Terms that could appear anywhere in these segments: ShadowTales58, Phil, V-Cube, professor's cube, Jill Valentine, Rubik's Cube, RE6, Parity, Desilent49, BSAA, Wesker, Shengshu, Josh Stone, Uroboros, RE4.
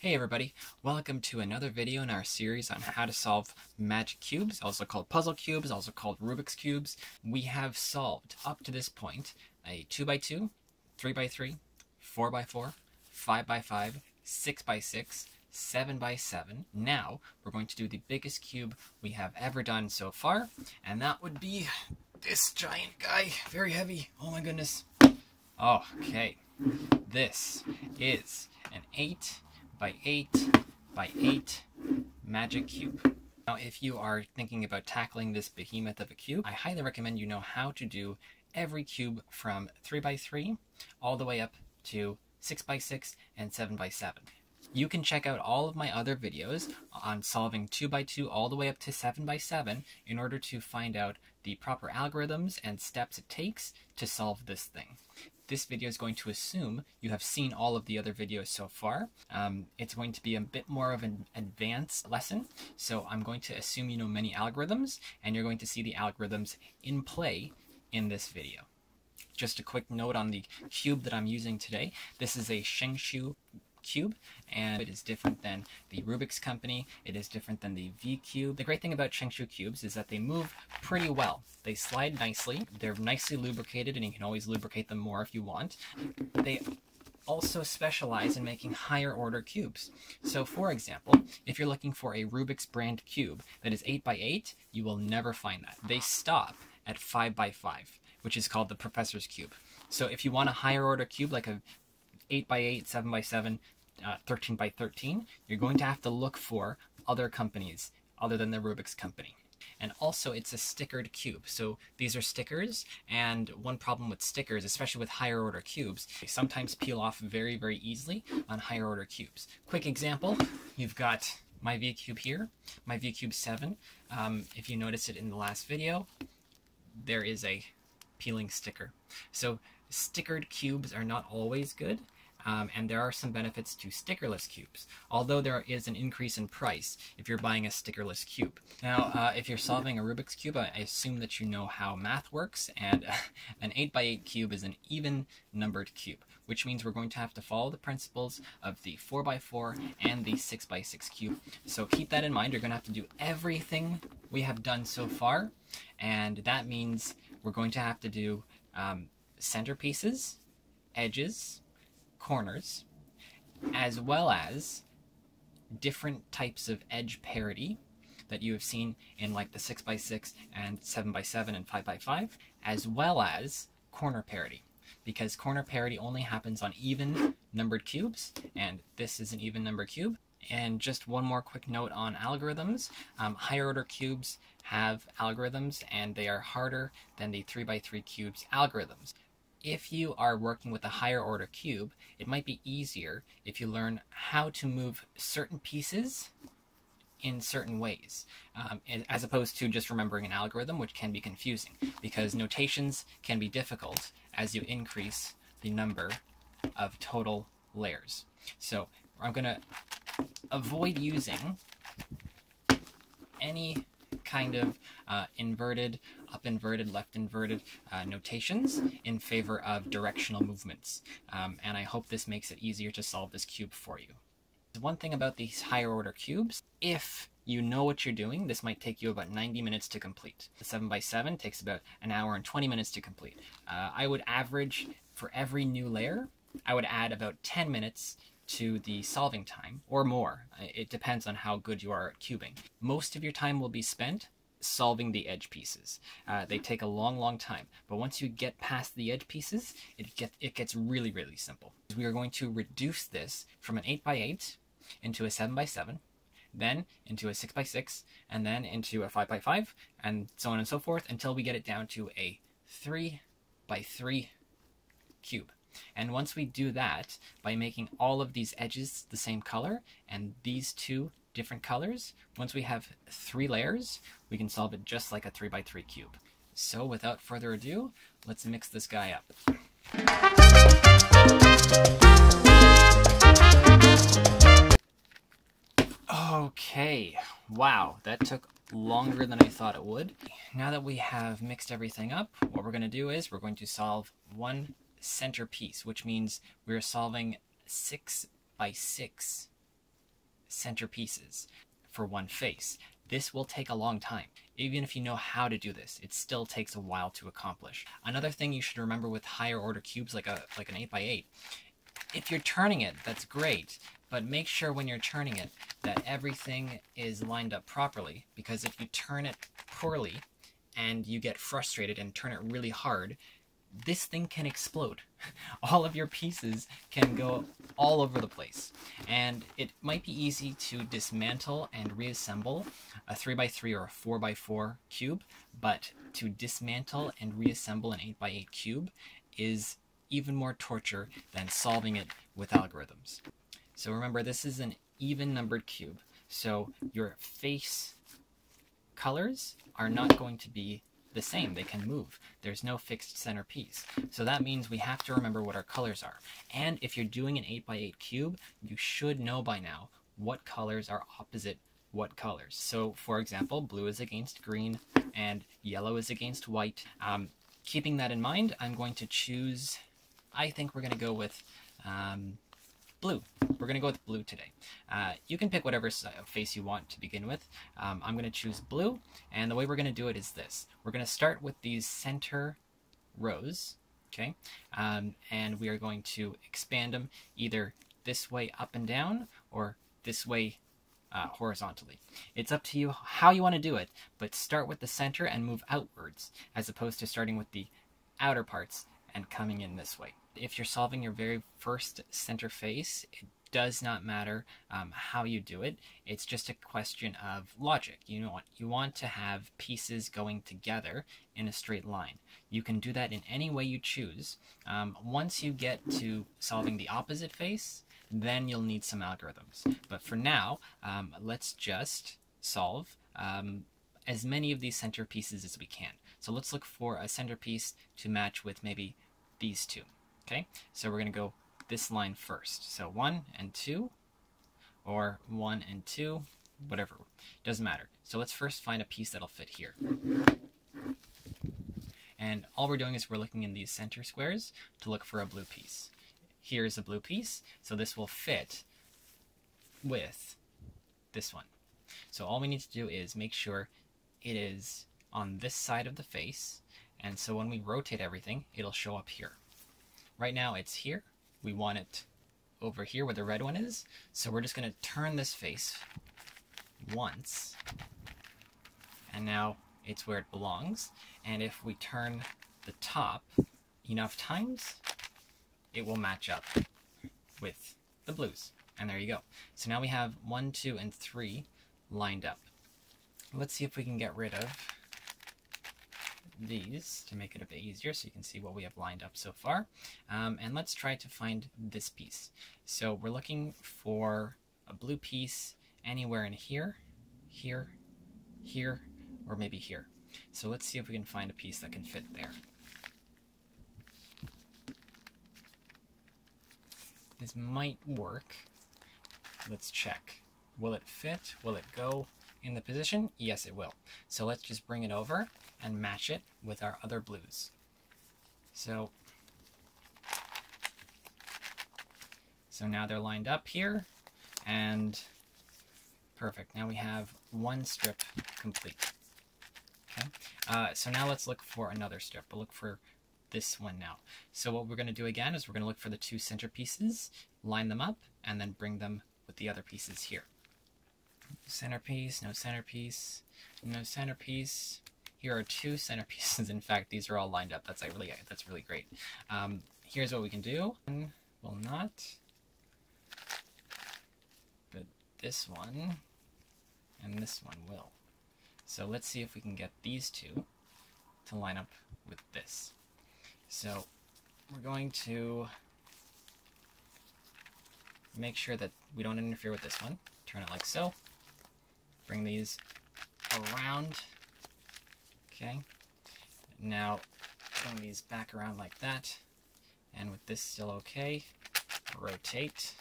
Hey everybody, welcome to another video in our series on how to solve magic cubes, also called puzzle cubes, also called Rubik's cubes. We have solved up to this point a 2x2, 3x3, 4x4, 5x5, 6x6, 7x7. Now we're going to do the biggest cube we have ever done so far, and that would be this giant guy. Very heavy. Oh my goodness. Okay, this is an 8x8x8 magic cube. Now, if you are thinking about tackling this behemoth of a cube, I highly recommend you know how to do every cube from 3x3 all the way up to 6x6 and 7x7. You can check out all of my other videos on solving 2x2 all the way up to 7x7 in order to find out the proper algorithms and steps it takes to solve this thing. This video is going to assume you have seen all of the other videos so far. It's going to be a bit more of an advanced lesson, so I'm going to assume you know many algorithms, and you're going to see the algorithms in play in this video. Just a quick note on the cube that I'm using today. This is a Shengshu cube, and it is different than the Rubik's company. It is different than the V-Cube. The great thing about Shengshu cubes is that they move pretty well. They slide nicely. They're nicely lubricated, and you can always lubricate them more if you want. They also specialize in making higher order cubes. So for example, if you're looking for a Rubik's brand cube that is 8x8, you will never find that. They stop at 5x5, which is called the professor's cube. So if you want a higher order cube, like a 8x8, 7x7, 13x13, you're going to have to look for other companies other than the Rubik's company. And also, it's a stickered cube. So these are stickers, and one problem with stickers, especially with higher order cubes, they sometimes peel off very, very easily on higher order cubes. Quick example, you've got my V-Cube here, my V-Cube 7. If you noticed it in the last video, there is a peeling sticker. So stickered cubes are not always good. And there are some benefits to stickerless cubes, although there is an increase in price if you're buying a stickerless cube. Now, if you're solving a Rubik's Cube, I assume that you know how math works, and an 8x8 cube is an even-numbered cube, which means we're going to have to follow the principles of the 4x4 and the 6x6 cube. So keep that in mind. You're going to have to do everything we have done so far, and that means we're going to have to do centerpieces, edges, corners, as well as different types of edge parity that you have seen in like the 6x6 and 7x7 and 5x5, as well as corner parity, because corner parity only happens on even numbered cubes, and this is an even number cube. And just one more quick note on algorithms. Higher order cubes have algorithms, and they are harder than the 3x3 cubes algorithms. If you are working with a higher order cube, it might be easier if you learn how to move certain pieces in certain ways, as opposed to just remembering an algorithm, which can be confusing because notations can be difficult as you increase the number of total layers. So I'm going to avoid using any kind of inverted, up inverted, left inverted notations in favor of directional movements. And I hope this makes it easier to solve this cube for you. One thing about these higher order cubes, if you know what you're doing, this might take you about 90 minutes to complete. The 7x7 takes about an hour and 20 minutes to complete. I would average for every new layer, I would add about 10 minutes to the solving time, or more. It depends on how good you are at cubing. Most of your time will be spent solving the edge pieces. They take a long, long time, but once you get past the edge pieces, it gets really, really simple. We are going to reduce this from an 8x8 into a 7x7, then into a 6x6, and then into a 5x5, and so on and so forth, until we get it down to a 3x3 cube. And once we do that, by making all of these edges the same color and these two different colors, once we have three layers, we can solve it just like a 3x3 cube. So without further ado, let's mix this guy up. Okay, wow, that took longer than I thought it would. Now that we have mixed everything up, what we're going to do is we're going to solve one centerpiece, which means we're solving 6x6 centerpieces for one face. This will take a long time. Even if you know how to do this, it still takes a while to accomplish. Another thing you should remember with higher order cubes, like an 8x8, if you're turning it, that's great, but make sure when you're turning it that everything is lined up properly, because if you turn it poorly and you get frustrated and turn it really hard, this thing can explode. All of your pieces can go all over the place. And it might be easy to dismantle and reassemble a 3x3 or a 4x4 cube, but to dismantle and reassemble an 8x8 cube is even more torture than solving it with algorithms. So remember, this is an even numbered cube. So your face colors are not going to be the same. They can move. There's no fixed centerpiece. So that means we have to remember what our colors are. And if you're doing an 8x8 cube, you should know by now what colors are opposite what colors. So for example, blue is against green and yellow is against white. Keeping that in mind, I'm going to choose, I think we're going to go with blue. We're going to go with blue today. You can pick whatever face you want to begin with. I'm going to choose blue, and the way we're going to do it is this. We're going to start with these center rows, okay? And we are going to expand them either this way up and down or this way horizontally. It's up to you how you want to do it, but start with the center and move outwards as opposed to starting with the outer parts and coming in this way. If you're solving your very first center face, it does not matter how you do it. It's just a question of logic. You know what? You want to have pieces going together in a straight line. You can do that in any way you choose. Once you get to solving the opposite face, then you'll need some algorithms. But for now, let's just solve as many of these centerpieces as we can. So let's look for a centerpiece to match with maybe these two. Okay, so we're going to go this line first. So 1 and 2, or 1 and 2, whatever, doesn't matter. So let's first find a piece that'll fit here. And all we're doing is we're looking in these center squares to look for a blue piece. Here's a blue piece, so this will fit with this one. So all we need to do is make sure it is on this side of the face, and so when we rotate everything, it'll show up here. Right now it's here. We want it over here where the red one is. So we're just going to turn this face once. And now it's where it belongs. And if we turn the top enough times, it will match up with the blues. And there you go. So now we have 1, 2, and 3 lined up. Let's see if we can get rid of these to make it a bit easier so you can see what we have lined up so far. And let's try to find this piece. So we're looking for a blue piece anywhere in here, here, here, or maybe here. So let's see if we can find a piece that can fit there. This might work. Let's check. Will it fit? Will it go in the position? Yes, it will. So let's just bring it over and match it with our other blues. So now they're lined up here, and perfect. Now we have one strip complete. Okay. So now let's look for another strip. We'll look for this one now. So what we're going to do again is we're going to look for the two centerpieces, line them up, and then bring them with the other pieces here. Centerpiece, no centerpiece, no centerpiece. Here are two centerpieces. In fact, these are all lined up. That's really great. Here's what we can do. One will not, but this one and this one will. So let's see if we can get these two to line up with this. So we're going to make sure that we don't interfere with this one. Turn it like so. Bring these around. Okay, now bring these back around like that, and with this still okay, rotate,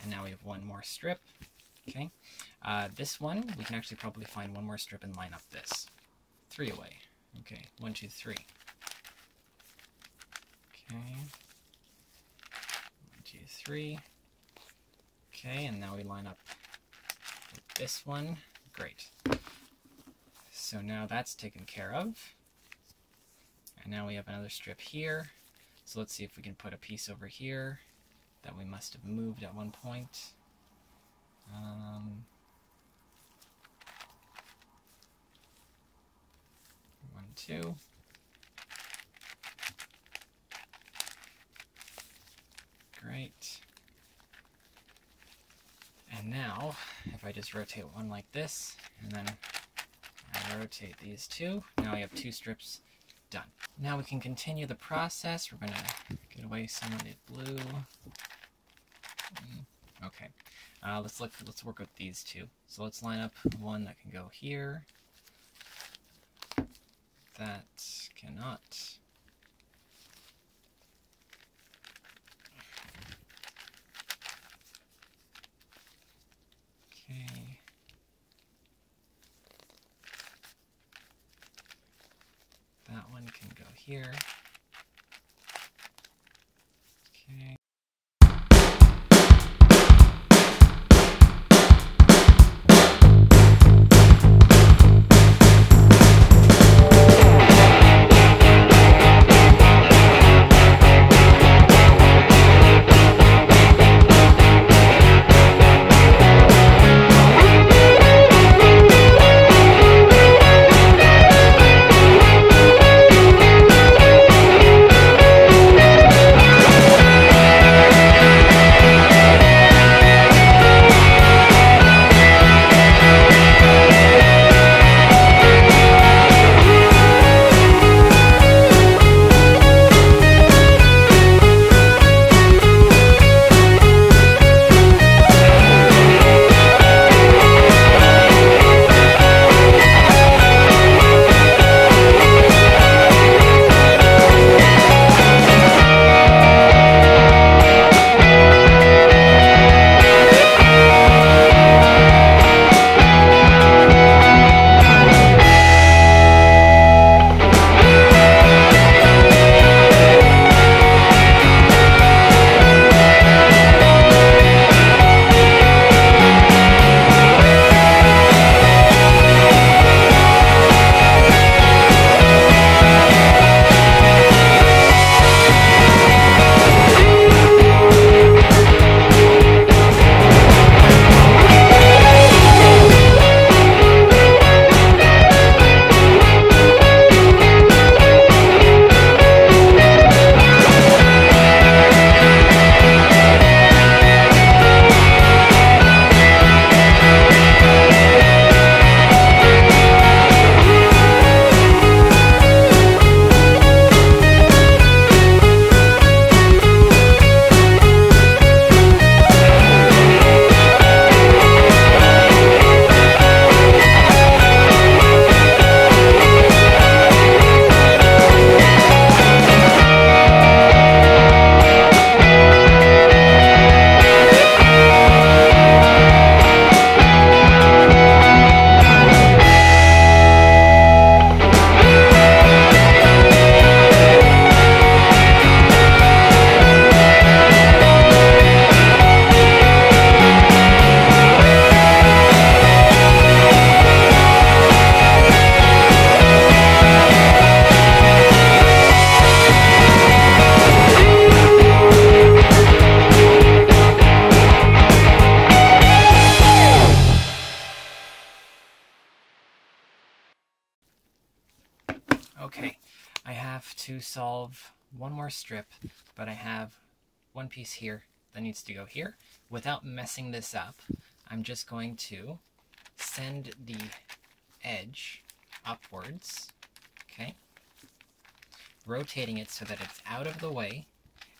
and now we have one more strip. Okay, this one, we can actually probably find one more strip and line up this. 3 away. Okay, 1, 2, 3. Okay, 1, 2, 3. Okay, and now we line up this one. Great. So now that's taken care of. And now we have another strip here. So let's see if we can put a piece over here that we must have moved at one point. One, two. Great. And now, if I just rotate one like this, and then I rotate these two, now we have two strips done. Now we can continue the process. We're gonna get away some of the blue. Okay, let's work with these two. So let's line up one that can go here. That cannot. Okay. That one can go here. Okay. Okay, I have to solve one more strip, but I have one piece here that needs to go here. Without messing this up, I'm just going to send the edge upwards, okay? Rotating it so that it's out of the way,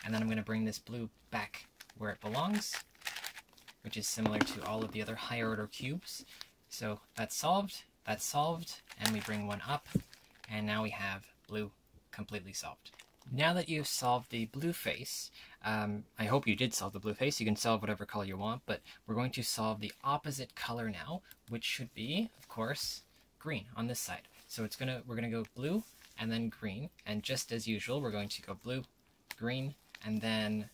and then I'm going to bring this blue back where it belongs, which is similar to all of the other higher order cubes. So that's solved, and we bring one up. And now we have blue completely solved. Now that you've solved the blue face, I hope you did solve the blue face. You can solve whatever color you want, but we're going to solve the opposite color now, which should be, of course, green on this side. So it's gonna we're gonna go blue and then green, and just as usual, we're going to go blue, green, and then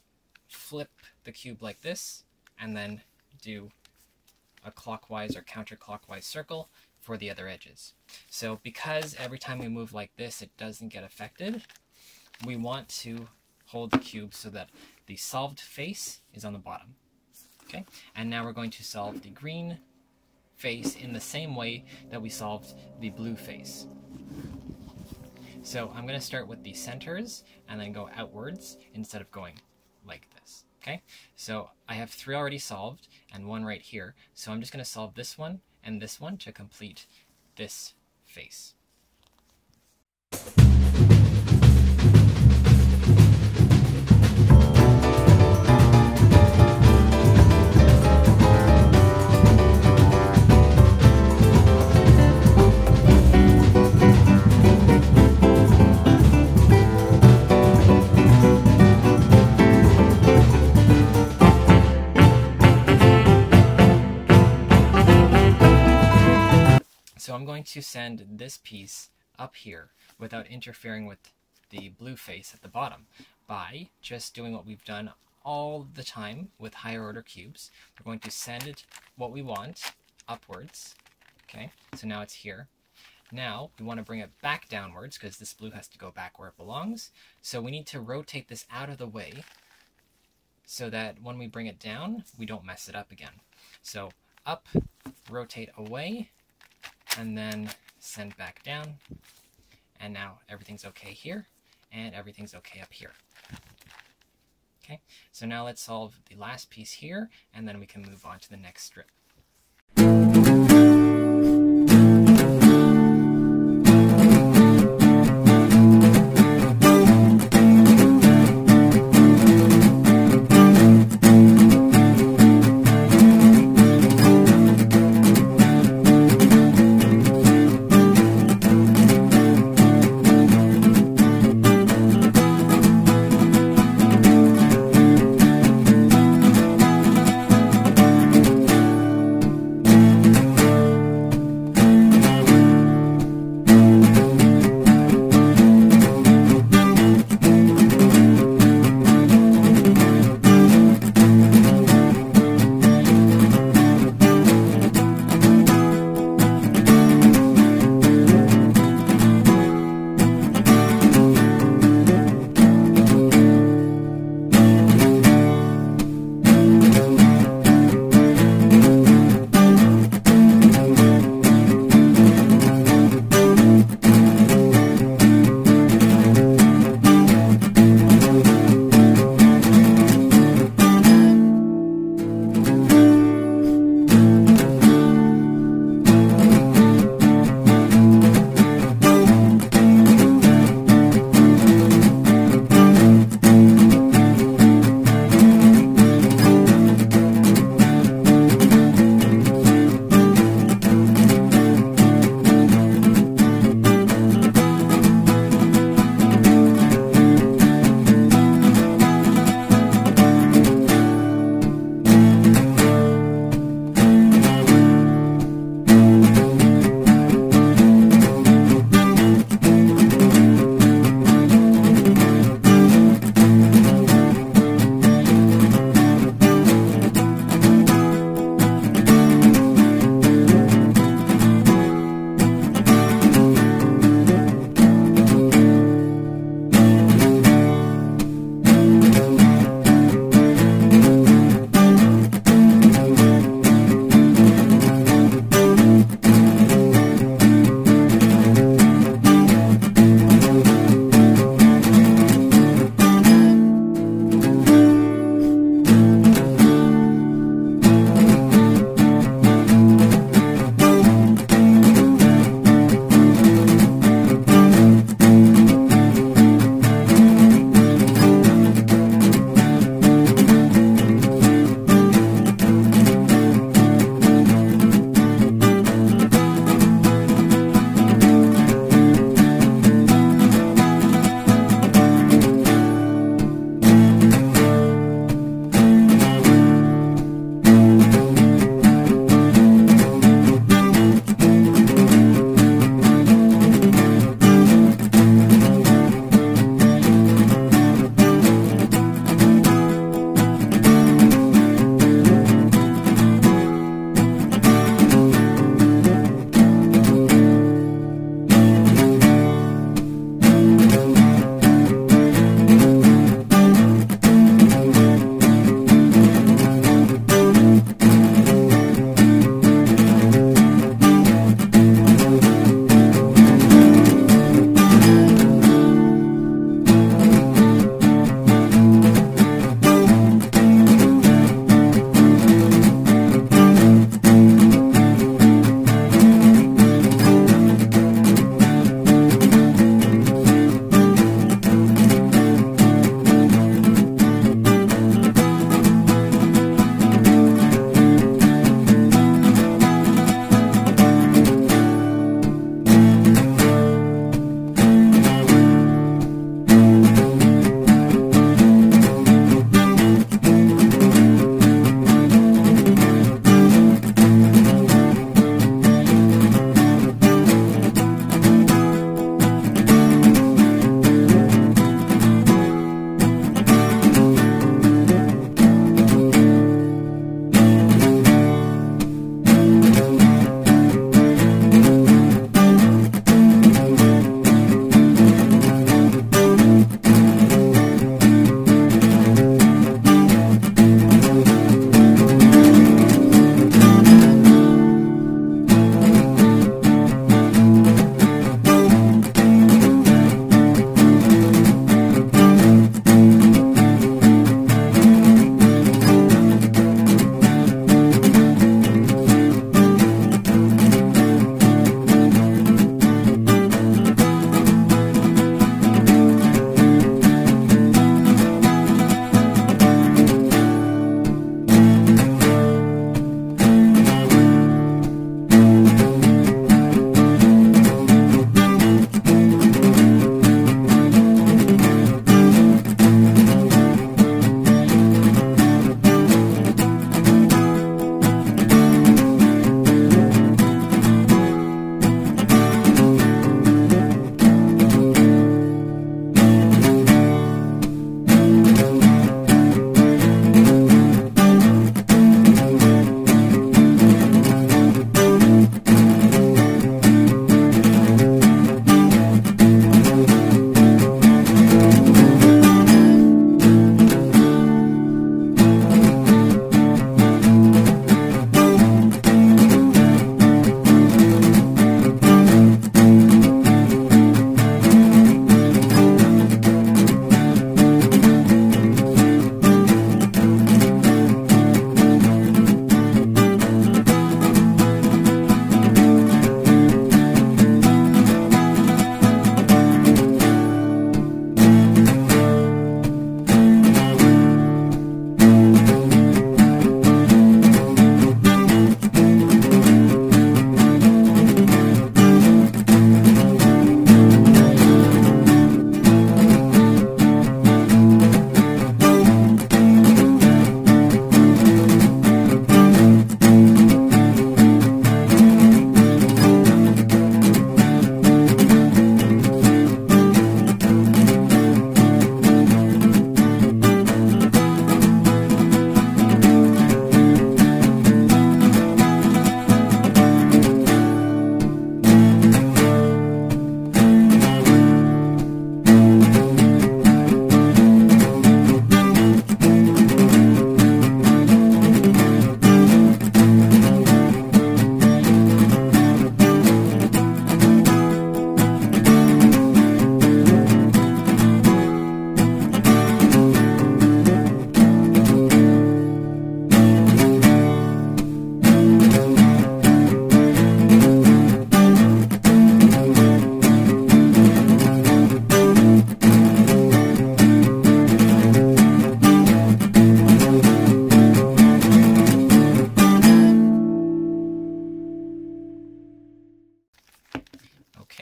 flip the cube like this, and then do a clockwise or counterclockwise circle for the other edges. So because every time we move like this, it doesn't get affected, we want to hold the cube so that the solved face is on the bottom. Okay, and now we're going to solve the green face in the same way that we solved the blue face. So I'm going to start with the centers and then go outwards instead of going like this. Okay, so I have three already solved and one right here. So I'm just going to solve this one and this one to complete this face. So I'm going to send this piece up here without interfering with the blue face at the bottom by just doing what we've done all the time with higher order cubes. We're going to send it what we want upwards. Okay, so now it's here. Now we want to bring it back downwards because this blue has to go back where it belongs. So we need to rotate this out of the way so that when we bring it down, we don't mess it up again. So up, rotate away, and then send back down. And now everything's okay here, and everything's okay up here. Okay, so now let's solve the last piece here, and then we can move on to the next strip.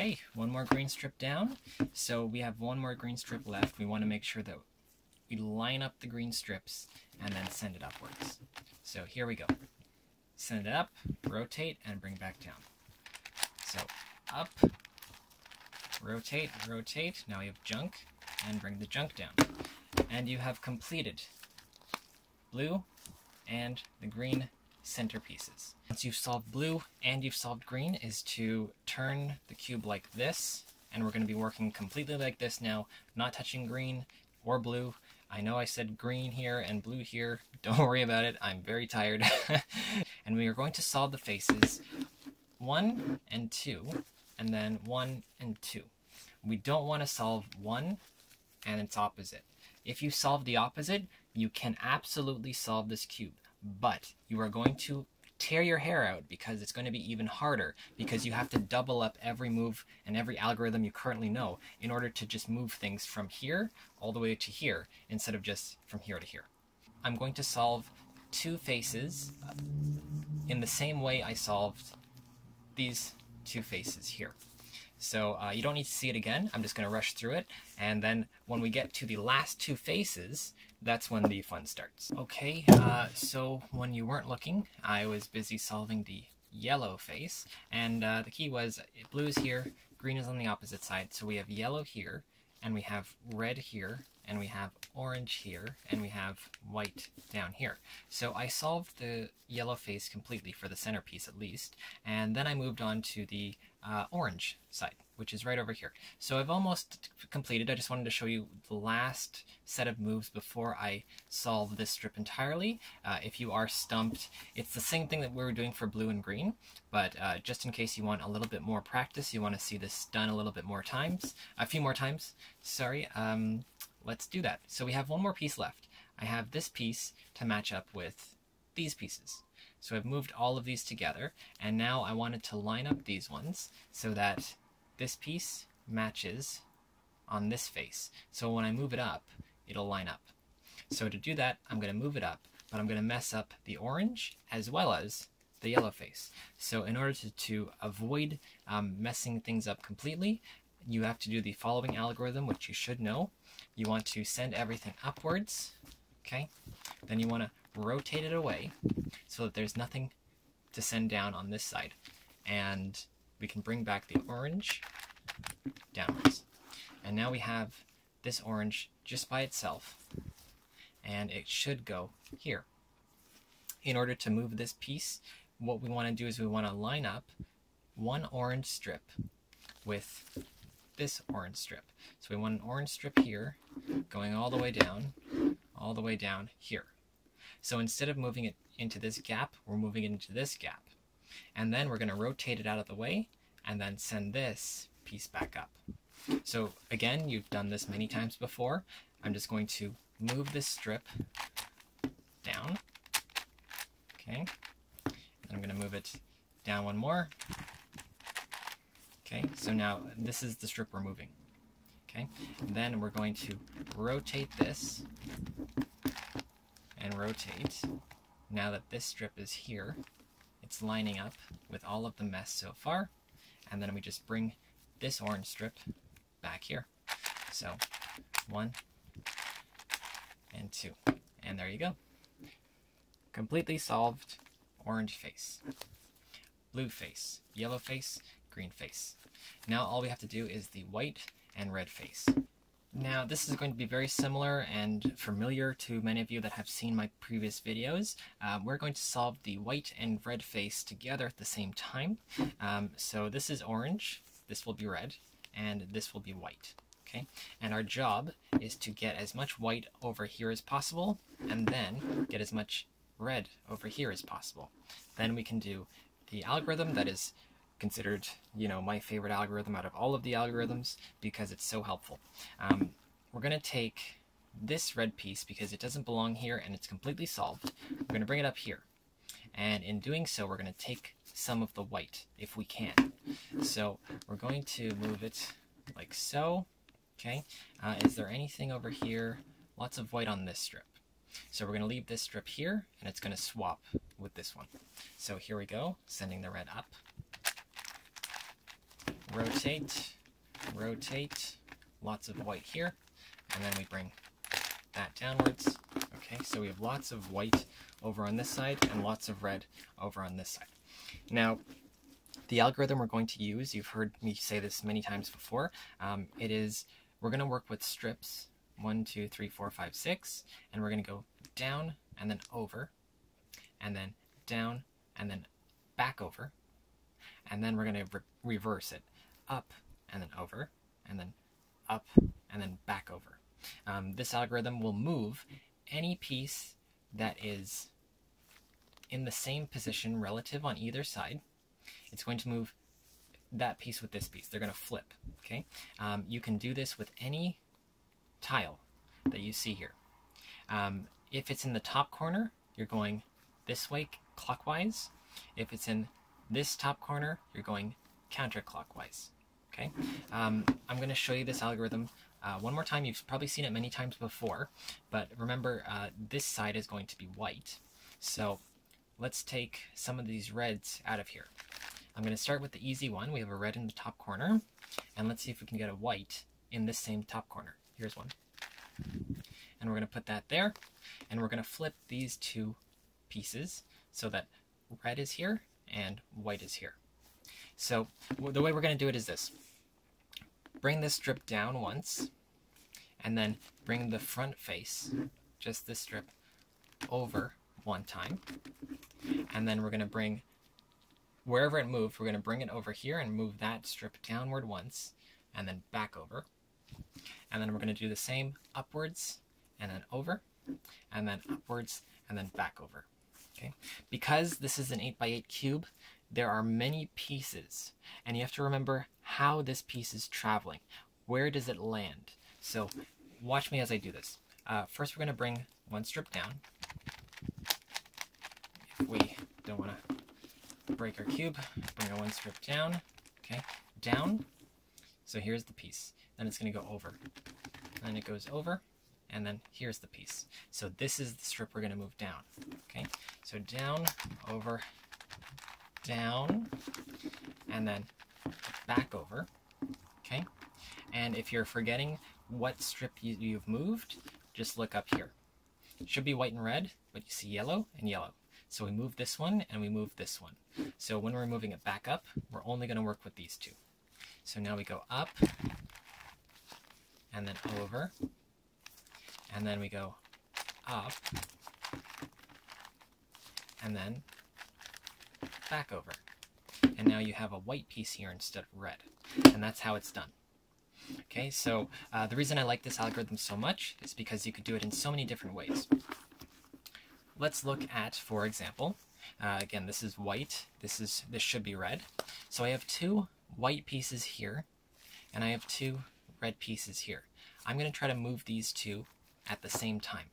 Okay, one more green strip down. So we have one more green strip left. We want to make sure that we line up the green strips and then send it upwards. So here we go. Send it up, rotate, and bring back down. So up, rotate, rotate. Now we have junk, and bring the junk down. And you have completed blue and the green centerpieces. Once you've solved blue and you've solved green is to turn the cube like this, and we're going to be working completely like this now, not touching green or blue. I know I said green here and blue here, don't worry about it, I'm very tired. And we are going to solve the faces 1 and 2, and then 1 and 2. We don't want to solve 1 and its opposite. If you solve the opposite, you can absolutely solve this cube. But you are going to tear your hair out because it's going to be even harder because you have to double up every move and every algorithm you currently know in order to just move things from here all the way to here instead of just from here to here. I'm going to solve two faces in the same way I solved these two faces here. So you don't need to see it again, I'm just going to rush through it, and then when we get to the last two faces, that's when the fun starts. Okay, so when you weren't looking, I was busy solving the yellow face, and the key was blue is here, green is on the opposite side, so we have yellow here, and we have red here, and we have orange here, and we have white down here. So I solved the yellow face completely for the centerpiece at least, and then I moved on to the orange side, which is right over here. So I've almost completed. I just wanted to show you the last set of moves before I solve this strip entirely. If you are stumped, it's the same thing that we were doing for blue and green, but just in case you want a little bit more practice, you want to see this done a little bit more times, a few more times, sorry, let's do that. So we have one more piece left. I have this piece to match up with these pieces. So I've moved all of these together, and now I wanted to line up these ones so that this piece matches on this face. So when I move it up, it'll line up. So to do that, I'm going to move it up, but I'm going to mess up the orange as well as the yellow face. So in order to avoid messing things up completely, you have to do the following algorithm, which you should know. You want to send everything upwards, okay? Then you want to rotate it away so that there's nothing to send down on this side, and we can bring back the orange downwards. And now we have this orange just by itself, and it should go here. In order to move this piece, what we want to do is we want to line up one orange strip with this orange strip. So we want an orange strip here going all the way down here. So instead of moving it into this gap, we're moving it into this gap. And then we're going to rotate it out of the way and then send this piece back up. So again, you've done this many times before. I'm just going to move this strip down. Okay. And I'm going to move it down one more. Okay. So now this is the strip we're moving. Okay. And then we're going to rotate this and rotate. Now that this strip is here, it's lining up with all of the mess so far, and then we just bring this orange strip back here. So 1 and 2, and there you go. Completely solved orange face, blue face, yellow face, green face. Now all we have to do is the white and red face. Now this is going to be very similar and familiar to many of you that have seen my previous videos. We're going to solve the white and red face together at the same time. So this is orange, this will be red, and this will be white. Okay, and our job is to get as much white over here as possible, and then get as much red over here as possible. Then we can do the algorithm that is considered, you know, my favorite algorithm out of all of the algorithms because it's so helpful. We're going to take this red piece because it doesn't belong here and it's completely solved. We're going to bring it up here. And in doing so, we're going to take some of the white if we can. So we're going to move it like so. Okay. Is there anything over here? Lots of white on this strip. So we're going to leave this strip here and it's going to swap with this one. So here we go, sending the red up. rotate, rotate, lots of white here, and then we bring that downwards. Okay, so we have lots of white over on this side and lots of red over on this side. Now, the algorithm we're going to use, you've heard me say this many times before, we're going to work with strips, 1, 2, 3, 4, 5, 6, and we're going to go down and then over, and then down and then back over, and then we're going to reverse it, up and then over, and then up and then back over. This algorithm will move any piece that is in the same position relative on either side. It's going to move that piece with this piece. They're going to flip, okay? You can do this with any tile that you see here. If it's in the top corner, you're going this way clockwise. If it's in this top corner, you're going counterclockwise, okay? I'm going to show you this algorithm one more time. You've probably seen it many times before, but remember this side is going to be white. So let's take some of these reds out of here. I'm going to start with the easy one. We have a red in the top corner, and let's see if we can get a white in this same top corner. Here's one. And we're going to put that there, and we're going to flip these two pieces so that red is here and white is here. So the way we're going to do it is this. Bring this strip down once, and then bring the front face, just this strip, over one time, and then we're going to bring, wherever it moved, we're going to bring it over here and move that strip downward once, and then back over. And then we're going to do the same upwards, and then over, and then upwards, and then back over. Okay? Because this is an 8x8 cube, there are many pieces, and you have to remember how this piece is traveling. Where does it land? So watch me as I do this. First, we're going to bring one strip down. If we don't want to break our cube, bring our one strip down, okay, down. So here's the piece. Then it's going to go over. Then it goes over, and then here's the piece. So this is the strip we're going to move down, okay? So down, over, down, and then back over, okay? And if you're forgetting what strip you've moved, just look up here. It should be white and red, but you see yellow and yellow. So we move this one, and we move this one. So when we're moving it back up, we're only going to work with these two. So now we go up, and then over, and then we go up, and then back over. And now you have a white piece here instead of red, and that's how it's done. Okay, so the reason I like this algorithm so much is because you could do it in so many different ways. Let's look at, for example, again, this is white, this should be red. So I have two white pieces here, and I have two red pieces here. I'm going to try to move these two at the same time.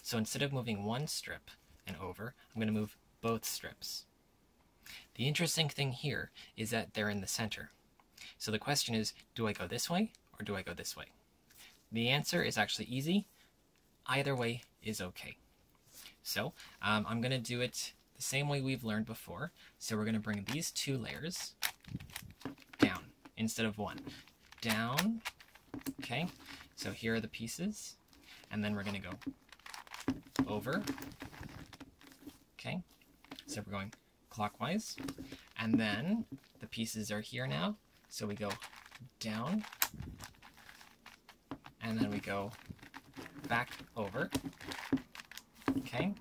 So instead of moving one strip and over, I'm going to move both strips. The interesting thing here is that they're in the center. So the question is, do I go this way or do I go this way? The answer is actually easy. Either way is okay. So I'm going to do it the same way we've learned before. So we're going to bring these two layers down instead of one. Down, okay, so here are the pieces, and then we're going to go over, okay, so we're going clockwise, and then the pieces are here now, so we go down, and then we go back over, okay,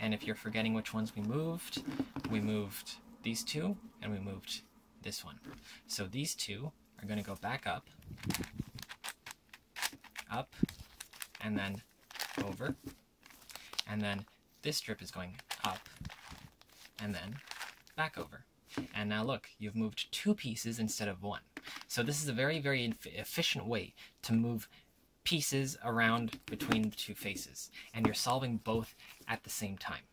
and if you're forgetting which ones we moved these two, and we moved this one. So these two are going to go back up, up, and then over, and then this strip is going up, and then back over. And now look, you've moved two pieces instead of one. So this is a very, very efficient way to move pieces around between the two faces, and you're solving both at the same time.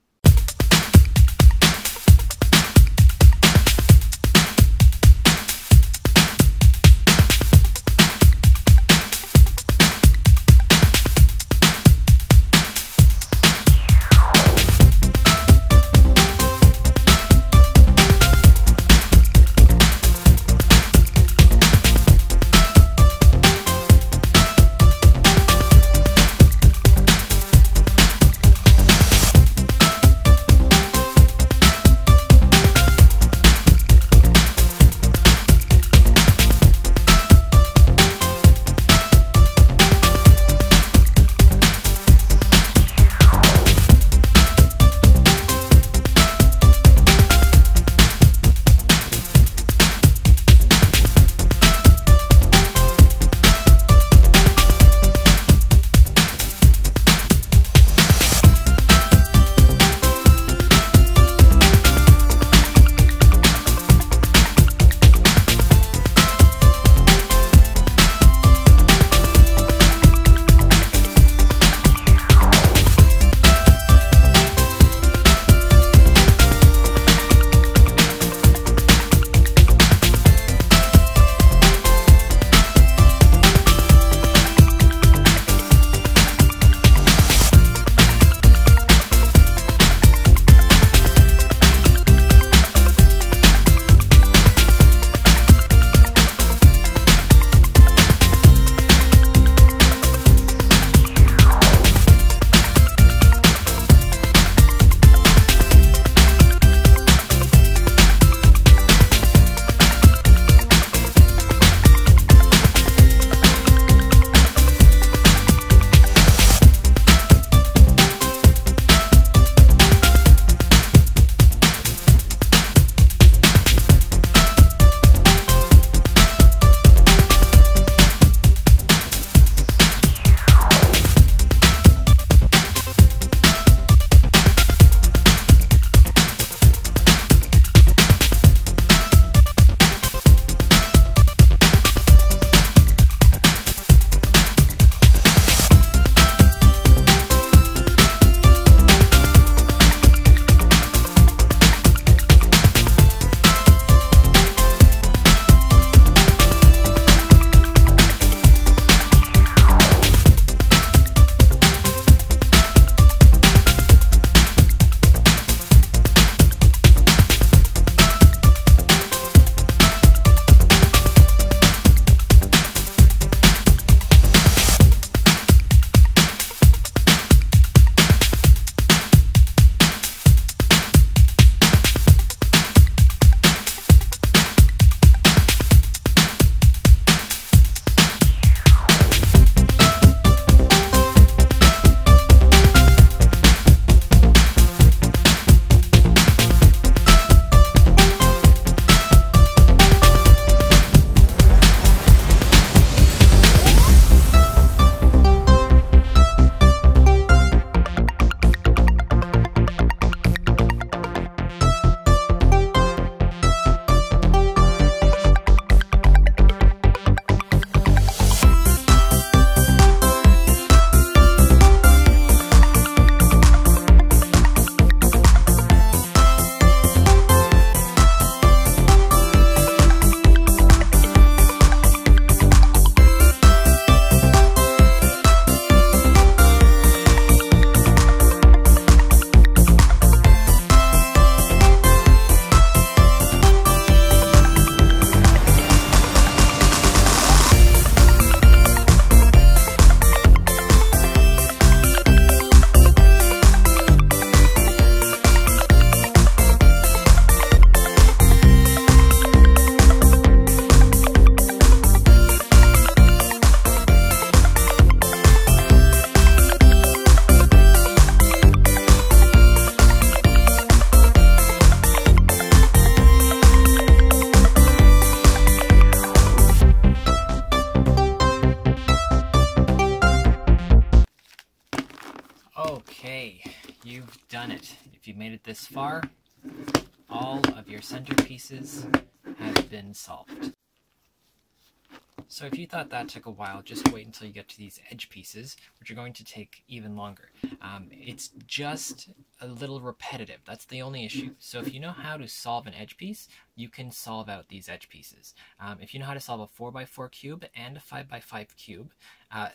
have done it. If you've made it this far, all of your centerpieces have been solved. So if you thought that took a while, just wait until you get to these edge pieces, which are going to take even longer. It's just a little repetitive. That's the only issue. So if you know how to solve an edge piece, you can solve out these edge pieces. If you know how to solve a 4x4 cube and a 5x5 cube,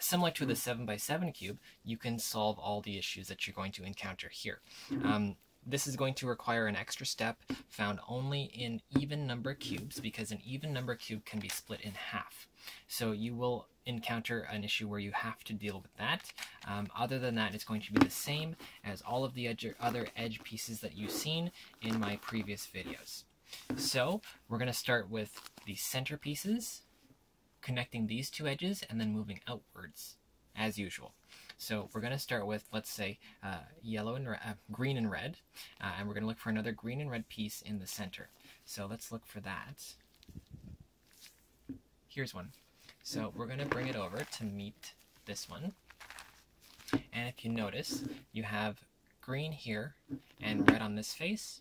similar to the 7x7 cube, you can solve all the issues that you're going to encounter here. This is going to require an extra step found only in even number cubes, because an even number cube can be split in half. So you will encounter an issue where you have to deal with that. Other than that, it's going to be the same as all of the other edge pieces that you've seen in my previous videos. So we're going to start with the center pieces, connecting these two edges, and then moving outwards as usual. So we're going to start with, let's say, yellow and green and red, and we're going to look for another green and red piece in the center. So let's look for that. Here's one. So we're going to bring it over to meet this one. And if you notice, you have green here and red on this face,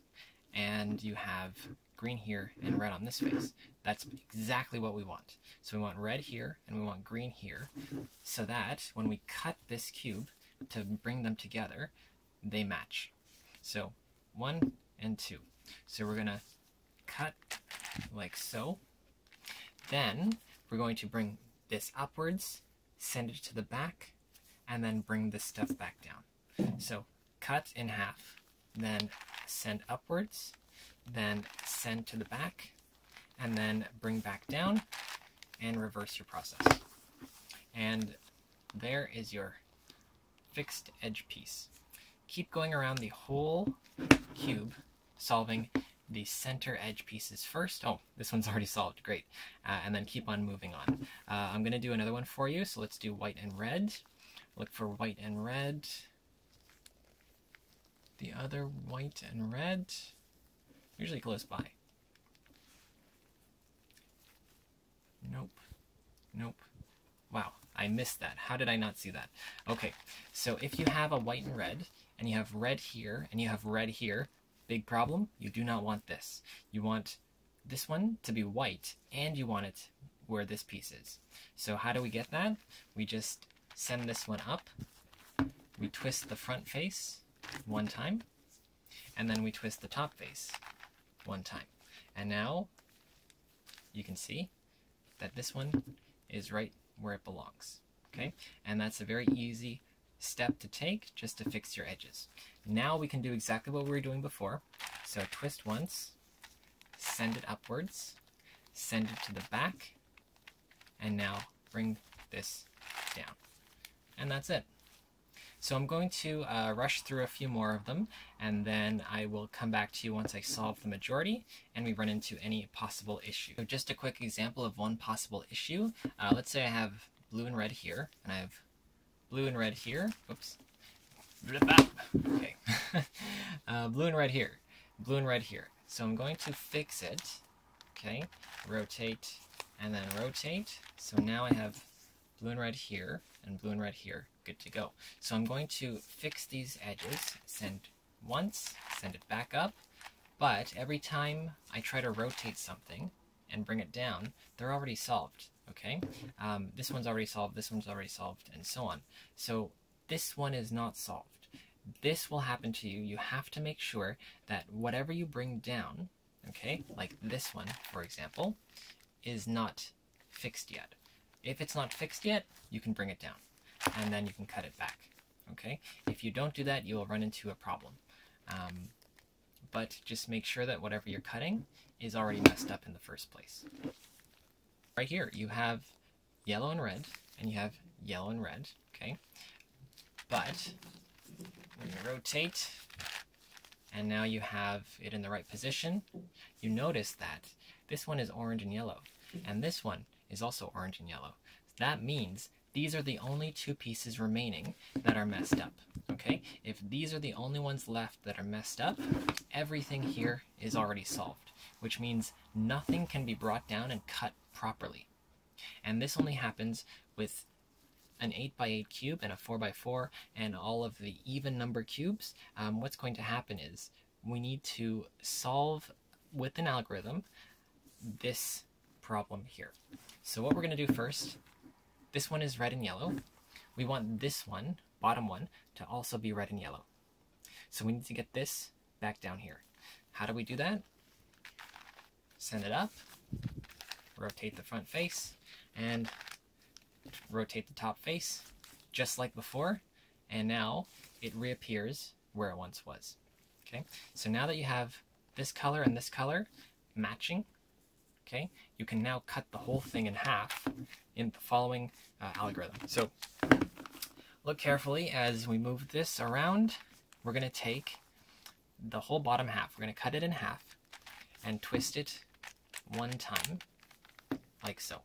and you have green here and red on this face. That's exactly what we want. So we want red here and we want green here, so that when we cut this cube to bring them together, they match. So 1 and 2. So we're gonna cut like so. Then we're going to bring this upwards, send it to the back, and then bring this stuff back down. So cut in half, then send upwards, then send to the back, and then bring back down, and reverse your process. And there is your fixed edge piece. Keep going around the whole cube, solving the center edge pieces first. Oh, this one's already solved, great. And then keep on moving on. I'm gonna do another one for you, so let's do white and red. Look for white and red. The other white and red, usually close by. Nope, nope. Wow, I missed that. How did I not see that? Okay, so if you have a white and you have red here, and you have red here, big problem, you do not want this. You want this one to be white, and you want it where this piece is. So how do we get that? We just send this one up, we twist the front face one time, and then we twist the top face one time. And now you can see that this one is right where it belongs, okay? And that's a very easy step to take just to fix your edges. Now we can do exactly what we were doing before. So twist once, send it upwards, send it to the back, and now bring this down. And that's it. So I'm going to rush through a few more of them, and then I will come back to you once I solve the majority and we run into any possible issue. So just a quick example of one possible issue. Let's say I have blue and red here, and I have blue and red here. Oops. Okay. Blue and red here, blue and red here. So I'm going to fix it, okay? Rotate and then rotate. So now I have blue and red here and blue and red here. Good to go. So I'm going to fix these edges, send once, send it back up, but every time I try to rotate something and bring it down, they're already solved, okay? This one's already solved, this one's already solved, and so on. So this one is not solved. This will happen to you. You have to make sure that whatever you bring down, okay, like this one, for example, is not fixed yet. If it's not fixed yet, you can bring it down, and then you can cut it back, okay? If you don't do that, you will run into a problem. But just make sure that whatever you're cutting is already messed up in the first place. Right here, you have yellow and you have yellow and red, okay? But when you rotate, and now you have it in the right position, you notice that this one is orange and yellow, and this one is also orange and yellow. That means these are the only two pieces remaining that are messed up, okay? If these are the only ones left that are messed up, everything here is already solved, which means nothing can be brought down and cut properly. And this only happens with an 8x8 cube and a 4x4 and all of the even number cubes, what's going to happen is we need to solve with an algorithm this problem here. So what we're going to do first, this one is red and yellow. We want this one, bottom one, to also be red and yellow. So we need to get this back down here. How do we do that? Send it up, rotate the front face, and rotate the top face, just like before, and now it reappears where it once was. Okay, so now that you have this color and this color matching, okay, you can now cut the whole thing in half in the following algorithm. So look carefully as we move this around. We're going to take the whole bottom half, we're going to cut it in half and twist it one time, like so.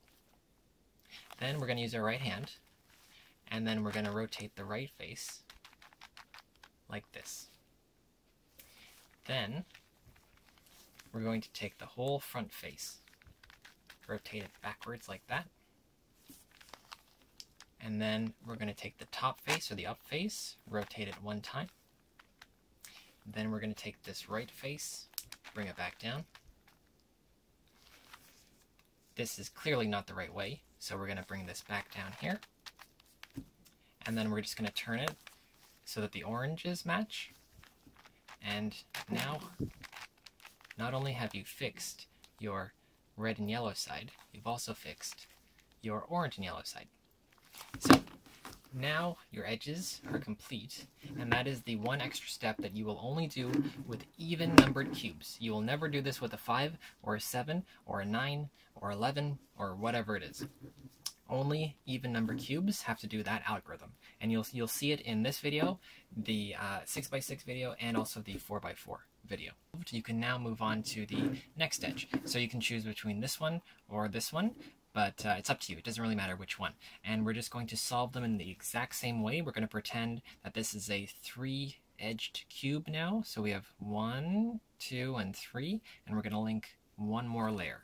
Then we're going to use our right hand, and then we're going to rotate the right face like this. Then we're going to take the whole front face, rotate it backwards like that, and then we're going to take the top face or the up face, rotate it one time. Then we're going to take this right face, bring it back down. This is clearly not the right way, so we're going to bring this back down here. And then we're just going to turn it so that the oranges match. And now, not only have you fixed your red and yellow side, you've also fixed your orange and yellow side. So now your edges are complete, and that is the one extra step that you will only do with even numbered cubes. You will never do this with a 5 or a 7 or a 9 or 11 or whatever it is. Only even number cubes have to do that algorithm, and you'll see it in this video, the 6x6 video, and also the 4x4 video. You can now move on to the next edge. So you can choose between this one or this one, but it's up to you. It doesn't really matter which one. And we're just going to solve them in the exact same way. We're going to pretend that this is a 3-edged cube now. So we have 1, 2, and 3, and we're going to link one more layer.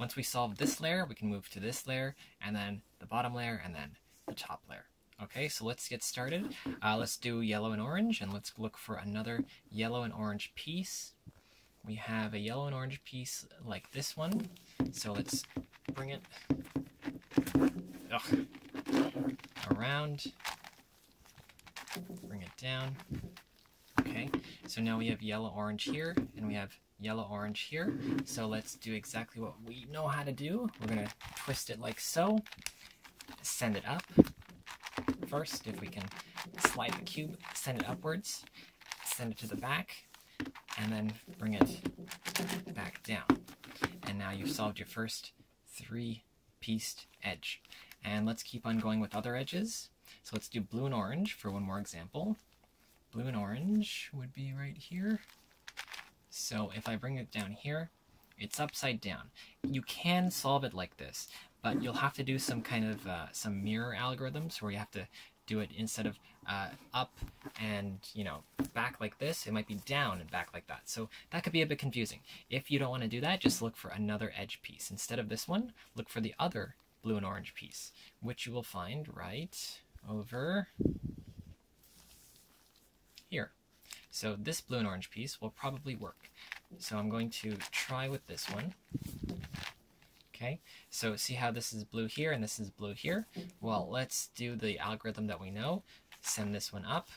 Once we solve this layer, we can move to this layer, and then the bottom layer, and then the top layer. Okay, so let's get started. Let's do yellow and orange, and let's look for another yellow and orange piece. We have a yellow and orange piece like this one, so let's bring it around, bring it down. Okay, so now we have yellow orange here, and we have yellow orange here. So let's do exactly what we know how to do. We're going to twist it like so, send it up first, if we can slide the cube, send it upwards, send it to the back, and then bring it back down. And now you've solved your first 3-pieced edge. And let's keep on going with other edges. So let's do blue and orange for one more example. Blue and orange would be right here. So if I bring it down here, it's upside down. You can solve it like this, but you'll have to do some kind of some mirror algorithms where you have to do it instead of up and, you know, back like this, it might be down and back like that. So that could be a bit confusing. If you don't want to do that, just look for another edge piece. Instead of this one, look for the other blue and orange piece, which you will find right over here. So this blue and orange piece will probably work. So I'm going to try with this one. Okay, so see how this is blue here and this is blue here? Well, let's do the algorithm that we know. Send this one up,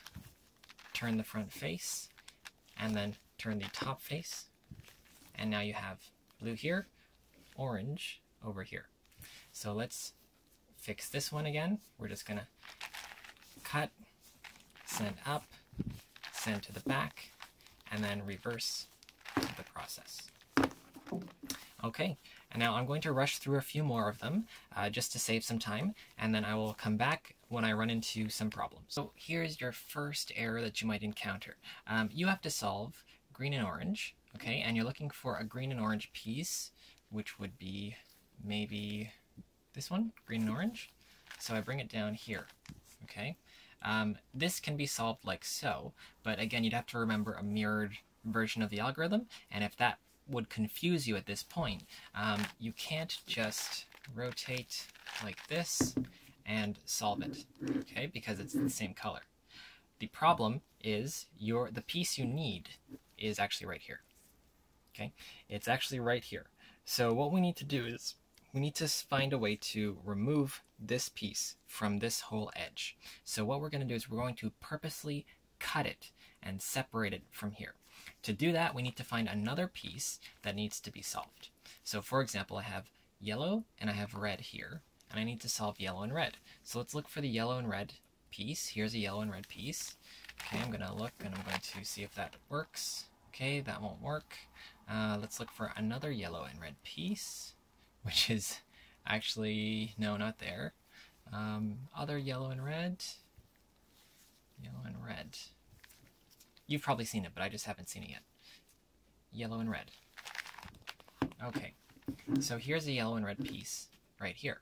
turn the front face, and then turn the top face. And now you have blue here, orange over here. So let's fix this one again. We're just gonna cut, send up, send to the back, and then reverse the process. Okay. And now I'm going to rush through a few more of them just to save some time, and then I will come back when I run into some problems. So here's your first error that you might encounter. You have to solve green and orange, okay? And you're looking for a green and orange piece, which would be maybe this one, green and orange. So I bring it down here, okay? This can be solved like so, but again, you'd have to remember a mirrored version of the algorithm, and if that would confuse you at this point, you can't just rotate like this and solve it, okay, because it's the same color. The problem is the piece you need is actually right here, okay? It's actually right here. So what we need to do is we need to find a way to remove this piece from this whole edge. So what we're going to do is we're going to purposely cut it and separate it from here. To do that, we need to find another piece that needs to be solved. So for example, I have yellow and I have red here, and I need to solve yellow and red. So let's look for the yellow and red piece. Here's a yellow and red piece. Okay, I'm gonna look and I'm going to see if that works. Okay, that won't work. Let's look for another yellow and red piece, which is actually, no, not there. Other yellow and red. Yellow and red. You've probably seen it, but I just haven't seen it yet. Yellow and red. Okay, so here's a yellow and red piece right here.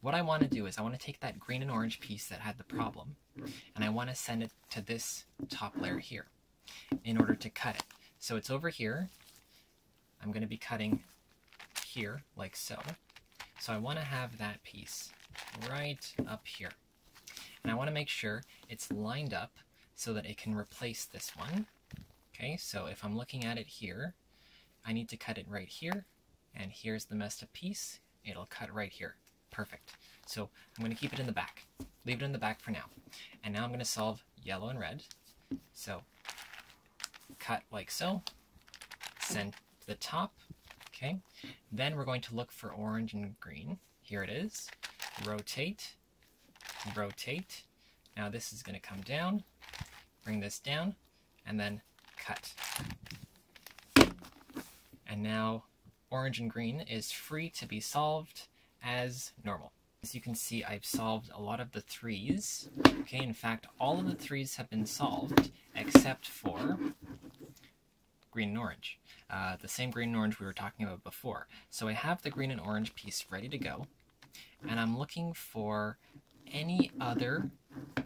What I want to do is I want to take that green and orange piece that had the problem, and I want to send it to this top layer here in order to cut it. So it's over here. I'm going to be cutting here like so. So I want to have that piece right up here. And I want to make sure it's lined up so that it can replace this one. Okay, so if I'm looking at it here, I need to cut it right here, and here's the messed up piece. It'll cut right here. Perfect. So I'm going to keep it in the back. Leave it in the back for now. And now I'm going to solve yellow and red. So cut like so, send to the top. Okay, then we're going to look for orange and green. Here it is. Rotate, rotate. Now this is going to come down, bring this down, and then cut. And now orange and green is free to be solved as normal. As you can see, I've solved a lot of the threes. Okay, in fact, all of the threes have been solved except for green and orange. The same green and orange we were talking about before. So I have the green and orange piece ready to go, and I'm looking for any other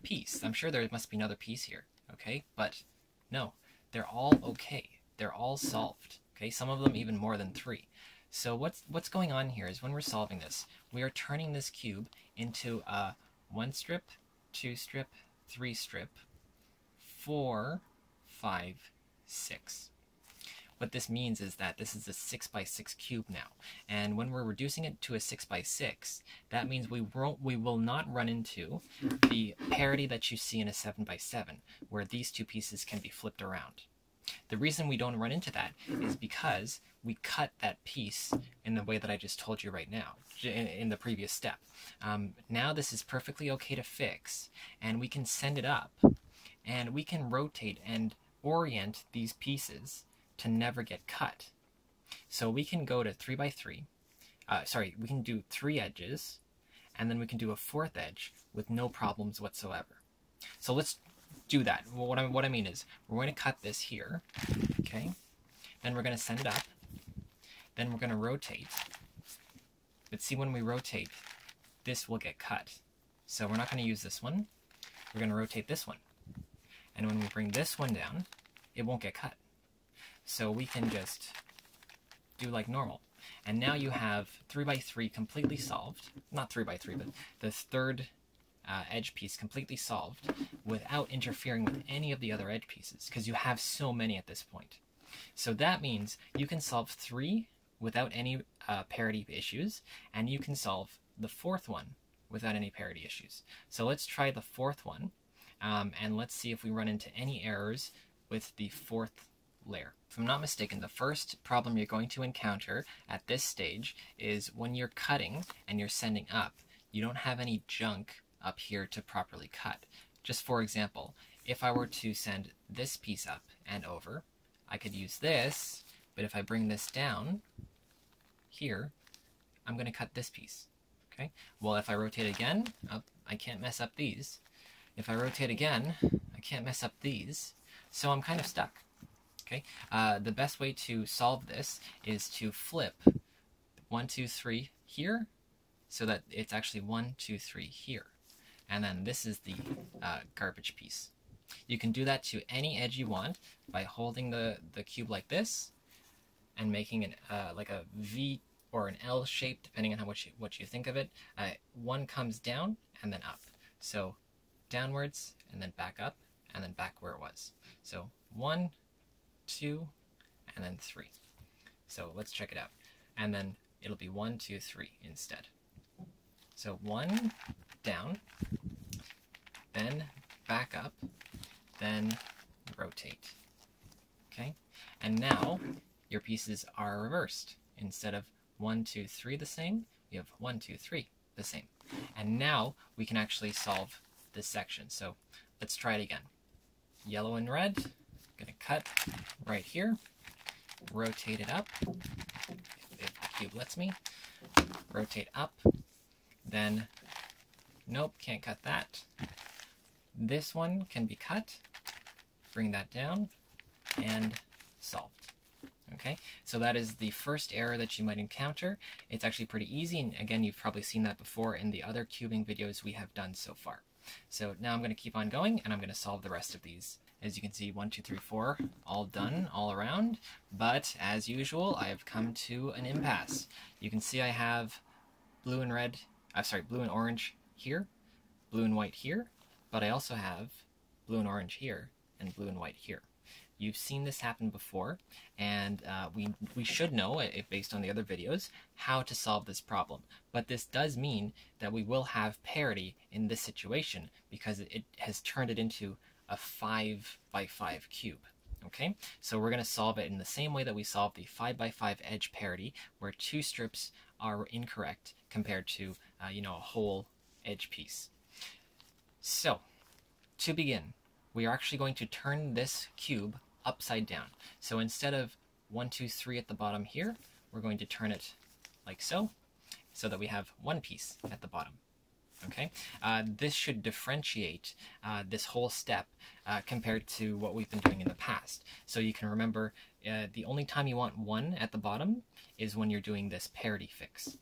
piece. I'm sure there must be another piece here, okay? But no, they're all okay. They're all solved, okay? Some of them even more than three. So what's going on here is when we're solving this, we are turning this cube into a 1 strip, 2 strip, 3 strip, 4, 5, 6. What this means is that this is a 6 by 6 cube now. And when we're reducing it to a 6 by 6, that means we will not run into the parity that you see in a 7 by 7, where these two pieces can be flipped around. The reason we don't run into that is because we cut that piece in the way that I just told you right now, in the previous step. Now this is perfectly okay to fix, and we can send it up, and we can rotate and orient these pieces to never get cut. So we can go to 3 by 3, we can do 3 edges, and then we can do a 4th edge with no problems whatsoever. So let's do that. Well, what I mean is we're going to cut this here, okay? Then we're going to send it up. Then we're going to rotate. But see, when we rotate, this will get cut. So we're not going to use this one. We're going to rotate this one. And when we bring this one down, it won't get cut. So we can just do like normal. And now you have 3 by 3 completely solved. Not 3 by 3, but the third edge piece completely solved without interfering with any of the other edge pieces, because you have so many at this point. So that means you can solve 3 without any parity issues, and you can solve the 4th one without any parity issues. So let's try the 4th one, and let's see if we run into any errors with the 4th layer. If I'm not mistaken, the first problem you're going to encounter at this stage is when you're cutting and you're sending up, you don't have any junk up here to properly cut. Just for example, if I were to send this piece up and over, I could use this, but if I bring this down here, I'm going to cut this piece. Okay. Well, if I rotate again, up, I can't mess up these. If I rotate again, I can't mess up these. So I'm kind of stuck. Okay. The best way to solve this is to flip 1, 2, 3 here, so that it's actually 1, 2, 3 here. And then this is the garbage piece. You can do that to any edge you want by holding the cube like this and making like a V or an L shape, depending on how much what you think of it. One comes down and then up. So downwards and then back up and then back where it was. So 1, 2, and then 3. So let's check it out. And then it'll be 1, 2, 3 instead. So 1 down, then back up, then rotate. Okay? And now your pieces are reversed. Instead of 1, 2, 3 the same, you have 1, 2, 3 the same. And now we can actually solve this section. So let's try it again. Yellow and red. I'm going to cut right here, rotate it up, if the cube lets me, rotate up, then, nope, can't cut that. This one can be cut, bring that down, and solved. Okay, so that is the first error that you might encounter. It's actually pretty easy, and again, you've probably seen that before in the other cubing videos we have done so far. So now I'm going to keep on going, and I'm going to solve the rest of these. As you can see, 1, 2, 3, 4, all done, all around. But as usual, I have come to an impasse. You can see I have blue and red, blue and orange here, blue and white here, but I also have blue and orange here, and blue and white here. You've seen this happen before, and we should know, based on the other videos, how to solve this problem. But this does mean that we will have parity in this situation, because it has turned it into a 5 by 5 cube. Okay, so we're going to solve it in the same way that we solved the 5 by 5 edge parity, where 2 strips are incorrect compared to a whole edge piece. So, to begin, we are actually going to turn this cube upside down. So instead of 1, 2, 3 at the bottom here, we're going to turn it like so, so that we have one piece at the bottom. Okay, this should differentiate this whole step compared to what we've been doing in the past. So you can remember the only time you want 1 at the bottom is when you're doing this parity fix.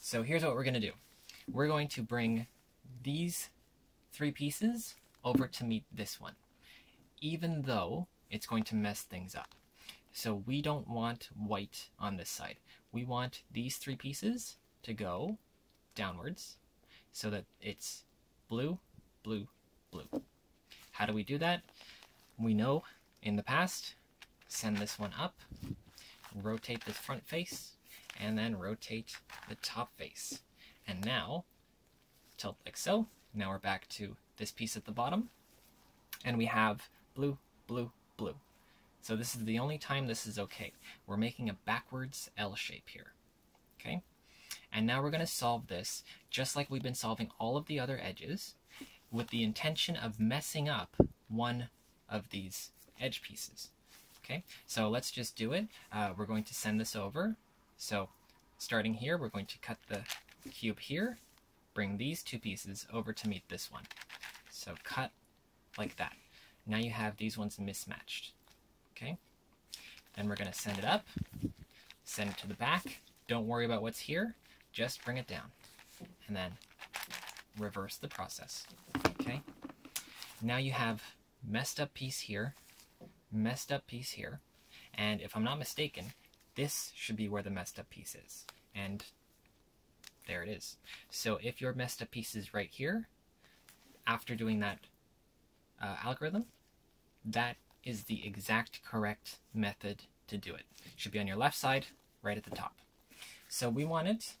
So here's what we're going to do. We're going to bring these 3 pieces over to meet this one, even though it's going to mess things up. So we don't want white on this side. We want these 3 pieces to go downwards so that it's blue, blue, blue. How do we do that? We know in the past, send this one up, rotate this front face, and then rotate the top face. And now, tilt like so. Now we're back to this piece at the bottom, and we have blue, blue, blue. So this is the only time this is okay. We're making a backwards L shape here, okay? And now we're going to solve this just like we've been solving all of the other edges, with the intention of messing up one of these edge pieces, okay? So let's just do it. We're going to send this over. So starting here, we're going to cut the cube here, bring these 2 pieces over to meet this one. So cut like that. Now you have these ones mismatched, okay? Then we're going to send it up, send it to the back. Don't worry about what's here, just bring it down. And then reverse the process, okay? Now you have messed up piece here, messed up piece here, and if I'm not mistaken, this should be where the messed up piece is. And there it is. So if your messed up piece is right here, after doing that algorithm, that is the exact correct method to do it. It should be on your left side, right at the top. So we want it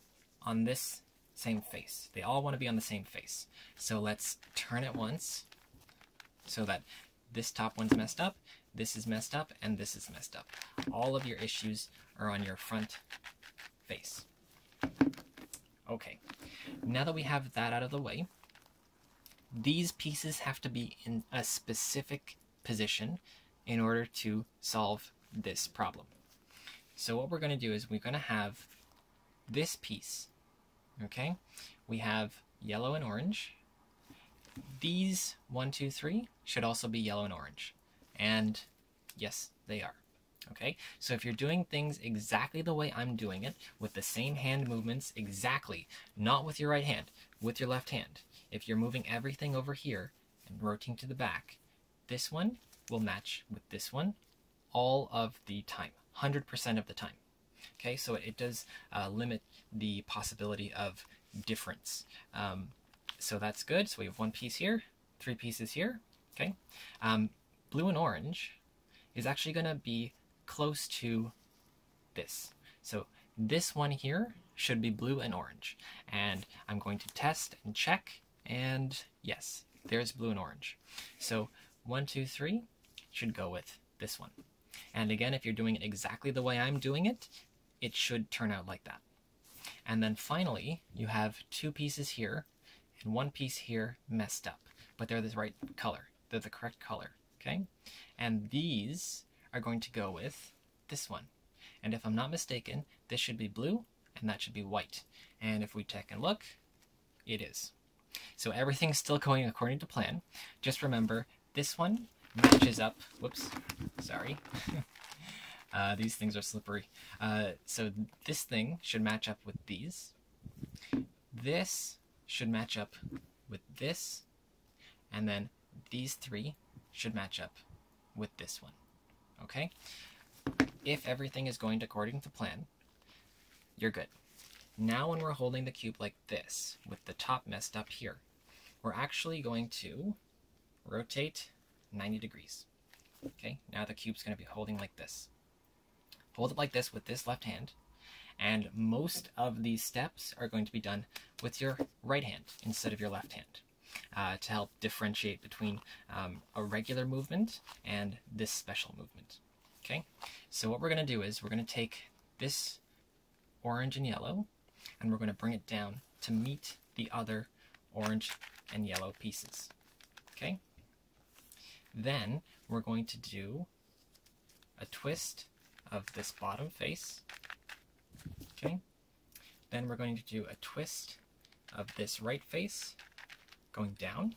on this same face. They all want to be on the same face. So let's turn it once so that this top one's messed up, this is messed up, and this is messed up. All of your issues are on your front face. Okay, now that we have that out of the way, these pieces have to be in a specific position in order to solve this problem. So what we're going to do is we're going to have this piece, okay? We have yellow and orange. These 1, 2, 3 should also be yellow and orange. And yes, they are. Okay, so if you're doing things exactly the way I'm doing it, with the same hand movements exactly, not with your right hand, with your left hand, if you're moving everything over here and rotating to the back, this one will match with this one all of the time, 100% of the time. Okay, so it does limit the possibility of difference. So that's good. So we have one piece here, three pieces here. Okay, blue and orange is actually going to be close to this. So this one here should be blue and orange. And I'm going to test and check. And yes, there's blue and orange. So 1, 2, 3 should go with this one. And again, if you're doing it exactly the way I'm doing it, it should turn out like that. And then finally, you have two pieces here and one piece here messed up, but they're the right color. They're the correct color, okay? And these are going to go with this one. And if I'm not mistaken, this should be blue and that should be white. And if we check and look, it is. So everything's still going according to plan. Just remember, this one matches up, whoops, sorry. These things are slippery. So this thing should match up with these. This should match up with this. And then these three should match up with this one, okay? If everything is going according to plan, you're good. Now when we're holding the cube like this, with the top messed up here, we're actually going to rotate 90 degrees. Okay, now the cube's going to be holding like this. Hold it like this with this left hand, and most of these steps are going to be done with your right hand instead of your left hand to help differentiate between a regular movement and this special movement. Okay, so what we're going to do is we're going to take this orange and yellow, and we're going to bring it down to meet the other orange and yellow pieces. Okay. Then we're going to do a twist of this bottom face, okay? Then we're going to do a twist of this right face going down,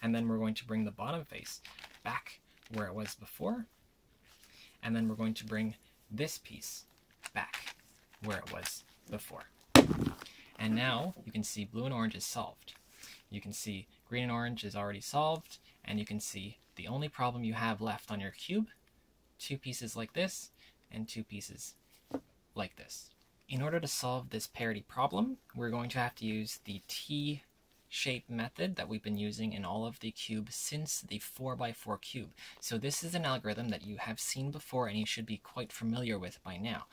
and then we're going to bring the bottom face back where it was before, and then we're going to bring this piece back where it was before. And now you can see blue and orange is solved. You can see green and orange is already solved, and you can see the only problem you have left on your cube, two pieces like this and two pieces like this. In order to solve this parity problem, we're going to have to use the T-shape method that we've been using in all of the cubes since the 4x4 cube. So this is an algorithm that you have seen before and you should be quite familiar with by now.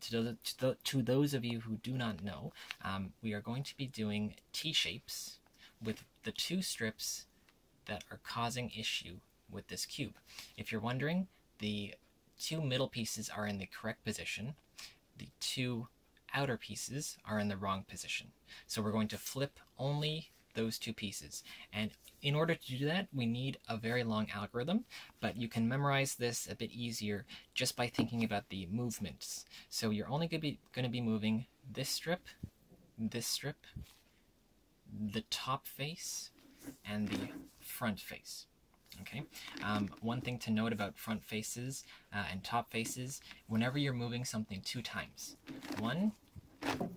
To those of you who do not know, we are going to be doing T-shapes with the two strips that are causing issue with this cube. If you're wondering, the two middle pieces are in the correct position, the two outer pieces are in the wrong position. So we're going to flip only those two pieces. And in order to do that, we need a very long algorithm, but you can memorize this a bit easier just by thinking about the movements. So you're only gonna be moving this strip, the top face, and the front face. Okay. One thing to note about front faces and top faces, whenever you're moving something two times, 1, 2.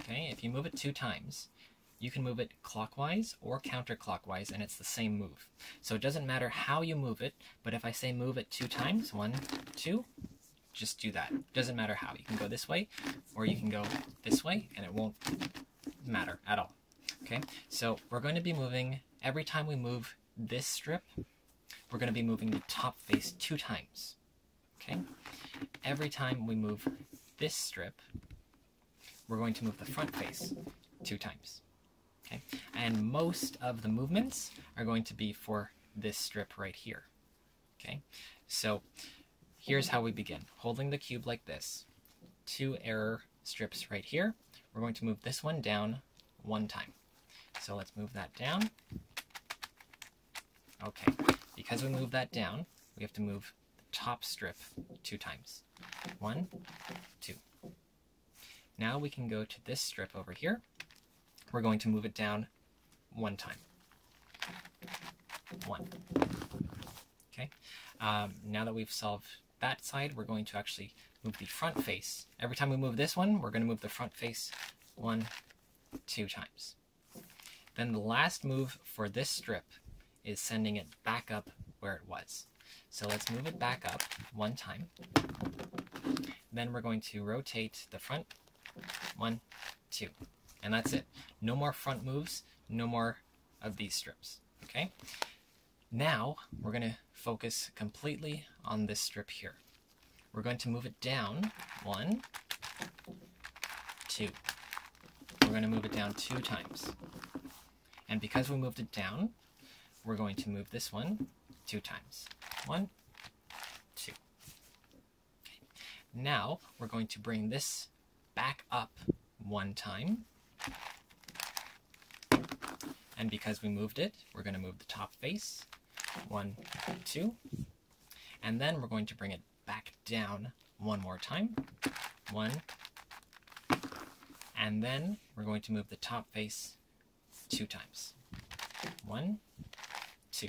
Okay. If you move it two times, you can move it clockwise or counterclockwise, and it's the same move. So it doesn't matter how you move it, but if I say move it two times, 1, 2, just do that. Doesn't matter how. You can go this way, or you can go this way, and it won't matter at all. Okay, so we're going to be moving, every time we move this strip, we're going to be moving the top face two times. Okay, every time we move this strip, we're going to move the front face two times. Okay, and most of the movements are going to be for this strip right here. Okay, so here's how we begin. Holding the cube like this, two error strips right here. We're going to move this one down one time. So let's move that down. Okay, because we move that down, we have to move the top strip two times. 1, 2. Now we can go to this strip over here. We're going to move it down one time. 1. Okay, now that we've solved that side, we're going to actually move the front face. Every time we move this one, we're going to move the front face 1, 2 times. Then the last move for this strip is sending it back up where it was. So let's move it back up one time. Then we're going to rotate the front. 1, 2. And that's it. No more front moves, no more of these strips. Okay? Now we're going to focus completely on this strip here. We're going to move it down 1, 2. We're going to move it down 2 times. And because we moved it down, we're going to move this one 2 times. 1, 2. Okay. Now we're going to bring this back up 1 time. And because we moved it, we're going to move the top face 1, 2. And then we're going to bring it back down 1 more time. 1. And then we're going to move the top face 2 times. 1, 2.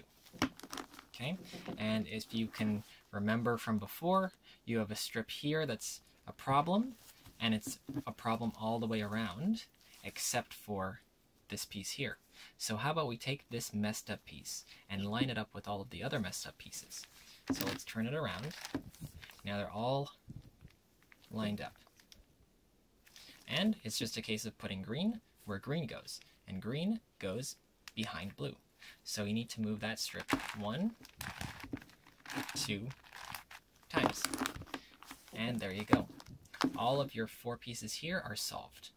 Okay, and if you can remember from before, you have a strip here that's a problem, and it's a problem all the way around, except for this piece here. So how about we take this messed up piece and line it up with all of the other messed up pieces? So let's turn it around. Now they're all lined up. And it's just a case of putting green where green goes, and green goes behind blue. So you need to move that strip 1, 2 times. And there you go. All of your 4 pieces here are solved.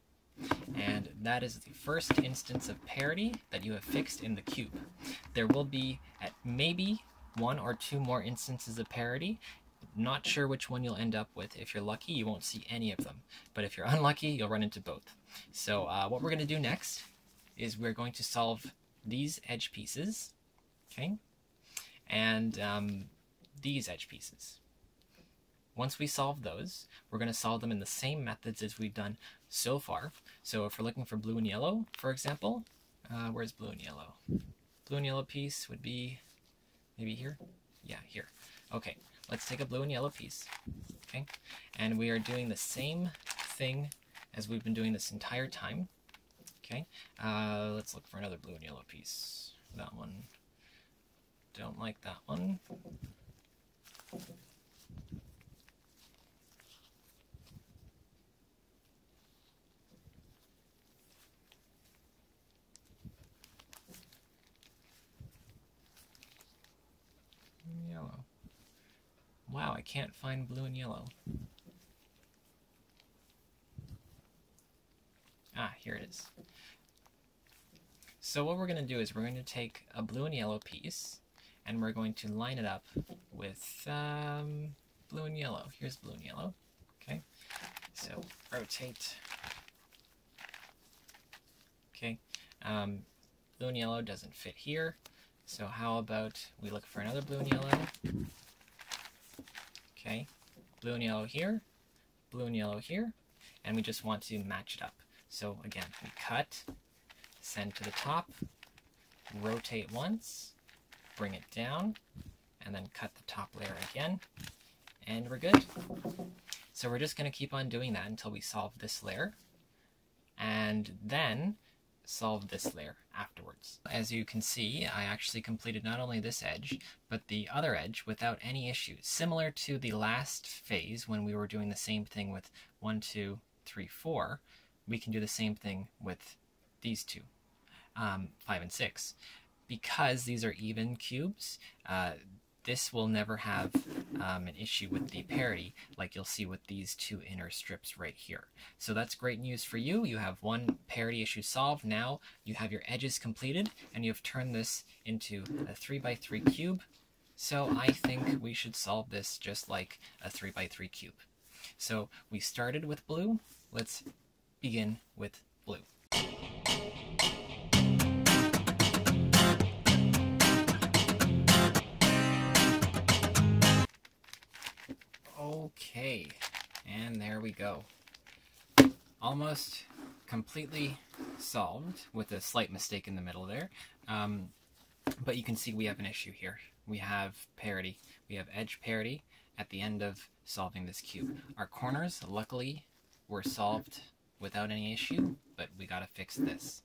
And that is the first instance of parity that you have fixed in the cube. There will be maybe 1 or 2 more instances of parity. Not sure which one you'll end up with. If you're lucky, you won't see any of them. But if you're unlucky, you'll run into both. So what we're going to do next is we're going to solve these edge pieces, okay, and these edge pieces. Once we solve those, we're going to solve them in the same methods as we've done so far. So if we're looking for blue and yellow, for example, where's blue and yellow? Blue and yellow piece would be maybe here? Yeah, here. Okay, let's take a blue and yellow piece, okay, and we are doing the same thing as we've been doing this entire time. Okay, let's look for another blue and yellow piece. That one. Don't like that one. Yellow. Wow, I can't find blue and yellow. Ah, here it is. So what we're going to do is we're going to take a blue and yellow piece, and we're going to line it up with blue and yellow. Here's blue and yellow. Okay, so rotate. Okay, blue and yellow doesn't fit here. So how about we look for another blue and yellow? Okay, blue and yellow here, blue and yellow here, and we just want to match it up. So again, we cut, send to the top, rotate once, bring it down, and then cut the top layer again, and we're good. So we're just going to keep on doing that until we solve this layer, and then solve this layer afterwards. As you can see, I actually completed not only this edge, but the other edge without any issues, similar to the last phase when we were doing the same thing with 1, 2, 3, 4. We can do the same thing with these two, 5 and 6. Because these are even cubes, this will never have an issue with the parity like you'll see with these 2 inner strips right here. So that's great news for you. You have 1 parity issue solved. Now you have your edges completed, and you've turned this into a 3x3 cube. So I think we should solve this just like a 3x3 cube. So we started with blue. Let's begin with blue. Okay, and there we go. Almost completely solved with a slight mistake in the middle there. But you can see we have an issue here. We have parity. We have edge parity at the end of solving this cube. Our corners, luckily, were solved without any issue, but we gotta fix this.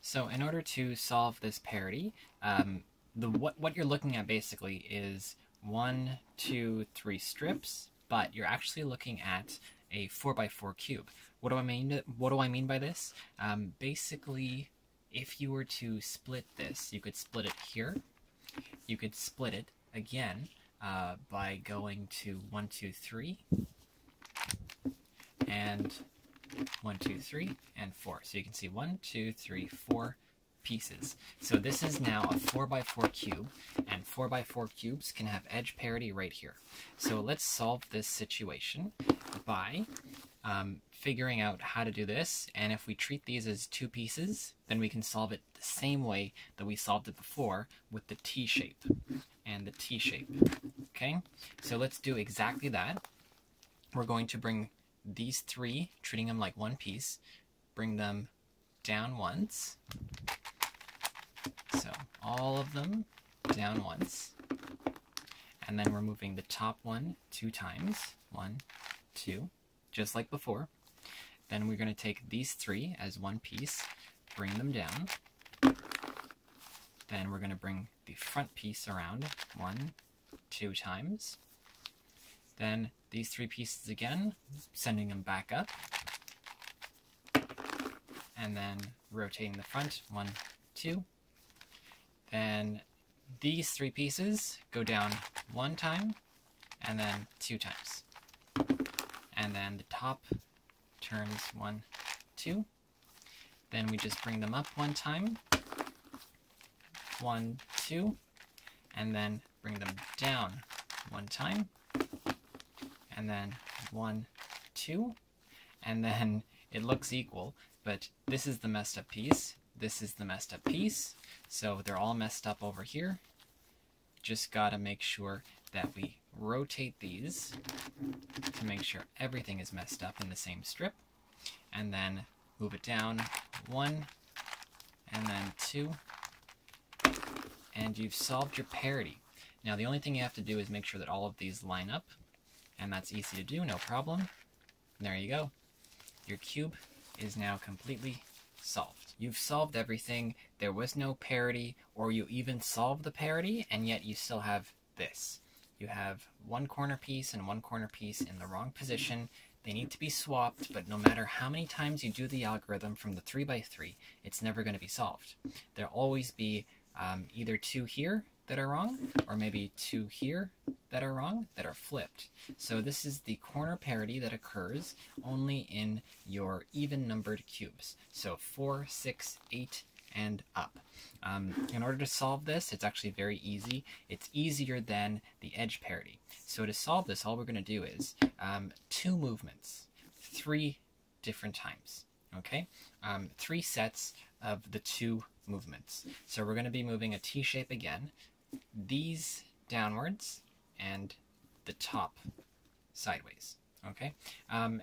So in order to solve this parity, what you're looking at basically is 1, 2, 3 strips, but you're actually looking at a 4x4 cube. What do I mean by this? Basically, if you were to split this, you could split it here. You could split it again by going to 1, 2, 3, and 1, 2, 3, and 4. So you can see 1, 2, 3, 4 pieces. So this is now a 4x4 cube, and 4x4 cubes can have edge parity right here. So let's solve this situation by figuring out how to do this, and if we treat these as two pieces, then we can solve it the same way that we solved it before with the T shape and the T shape. Okay, so let's do exactly that. We're going to bring these three, treating them like one piece, bring them down once. So all of them down once, and then we're moving the top one 2 times, 1, 2, just like before. Then we're going to take these three as one piece, bring them down, then we're going to bring the front piece around 1, 2 times, then these three pieces again, sending them back up, and then rotating the front 1, 2. Then these three pieces go down 1 time, and then 2 times. And then the top turns 1, 2. Then we just bring them up 1 time, 1, 2, and then bring them down 1 time, and then 1, 2, and then it looks equal, but this is the messed up piece. This is the messed up piece, so they're all messed up over here. Just gotta make sure that we rotate these to make sure everything is messed up in the same strip, and then move it down 1, and then 2, and you've solved your parity. Now the only thing you have to do is make sure that all of these line up, and that's easy to do, no problem. And there you go. Your cube is now completely solved. You've solved everything. There was no parity, or you even solved the parity, and yet you still have this. You have one corner piece and one corner piece in the wrong position. They need to be swapped, but no matter how many times you do the algorithm from the 3x3, it's never going to be solved. There'll always be either two here that are wrong, or maybe two here that are wrong, that are flipped. So this is the corner parity that occurs only in your even-numbered cubes. So 4, 6, 8, and up. In order to solve this, it's actually very easy. It's easier than the edge parity. So to solve this, all we're going to do is 2 movements, 3 different times. Okay, 3 sets of the 2 movements. So we're going to be moving a T shape again, these downwards, and the top sideways. Okay,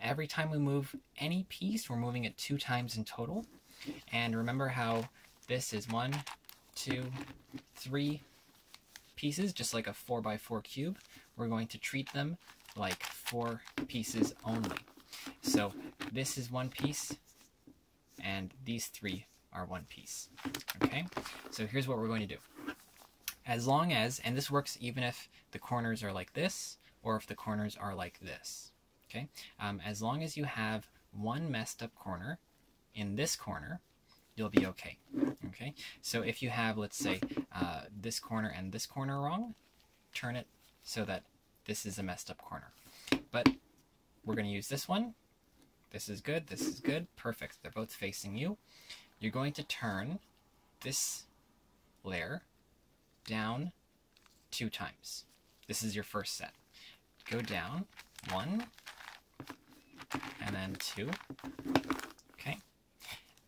every time we move any piece, we're moving it 2 times in total. And remember how this is 1, 2, 3 pieces, just like a 4x4 cube. We're going to treat them like 4 pieces only. So this is one piece, and these 3 are one piece. Okay, so here's what we're going to do. As long as, and this works even if the corners are like this, or if the corners are like this, okay? As long as you have one messed up corner in this corner, you'll be okay, okay? So if you have, let's say, this corner and this corner wrong, turn it so that this is a messed up corner. But we're gonna use this one. This is good, perfect. They're both facing you. You're going to turn this layer down 2 times. This is your first set. Go down 1, and then 2. Okay.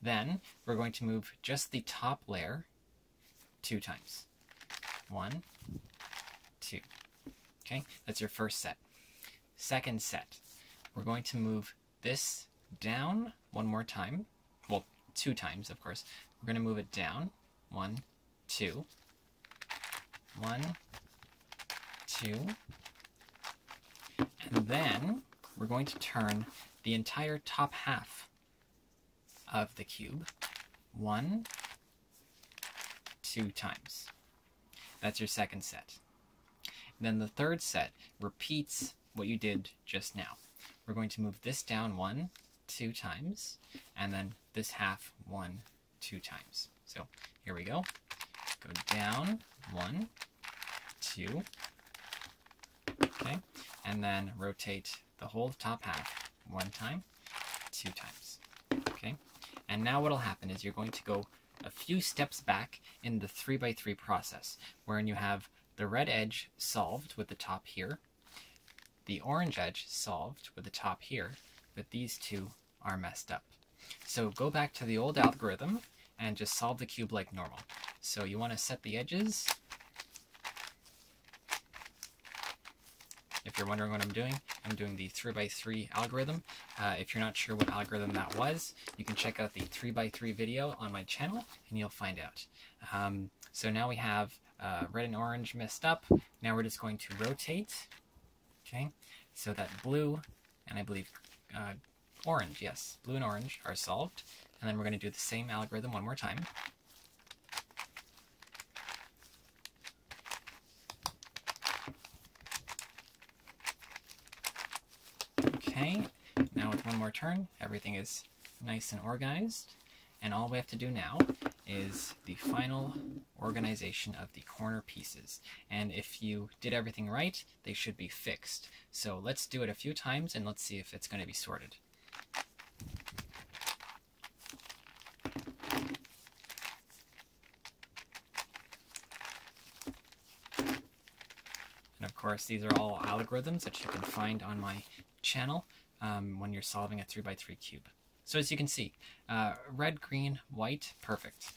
Then we're going to move just the top layer 2 times. 1, 2. Okay, that's your first set. Second set, we're going to move this down one more time. Well, 2 times, of course. We're going to move it down 1, 2. 1, 2, and then we're going to turn the entire top half of the cube 1, 2 times. That's your second set. Then the third set repeats what you did just now. We're going to move this down 1, 2 times, and then this half 1, 2 times. So here we go. Go down 1, 2, okay, and then rotate the whole top half 1 time, 2 times, okay? And now what'll happen is you're going to go a few steps back in the 3x3 process, wherein you have the red edge solved with the top here, the orange edge solved with the top here, but these two are messed up. So go back to the old algorithm and just solve the cube like normal. So you want to set the edges. If you're wondering what I'm doing the 3x3 algorithm. If you're not sure what algorithm that was, you can check out the 3x3 video on my channel and you'll find out. So now we have red and orange messed up. Now we're just going to rotate, okay? So that blue and I believe orange, yes, blue and orange are solved. And then we're going to do the same algorithm one more time. Okay, now with one more turn, everything is nice and organized. And all we have to do now is the final organization of the corner pieces. And if you did everything right, they should be fixed. So let's do it a few times and let's see if it's going to be sorted. And of course, these are all algorithms that you can find on my channel when you're solving a 3x3 cube. So as you can see, red, green, white, perfect.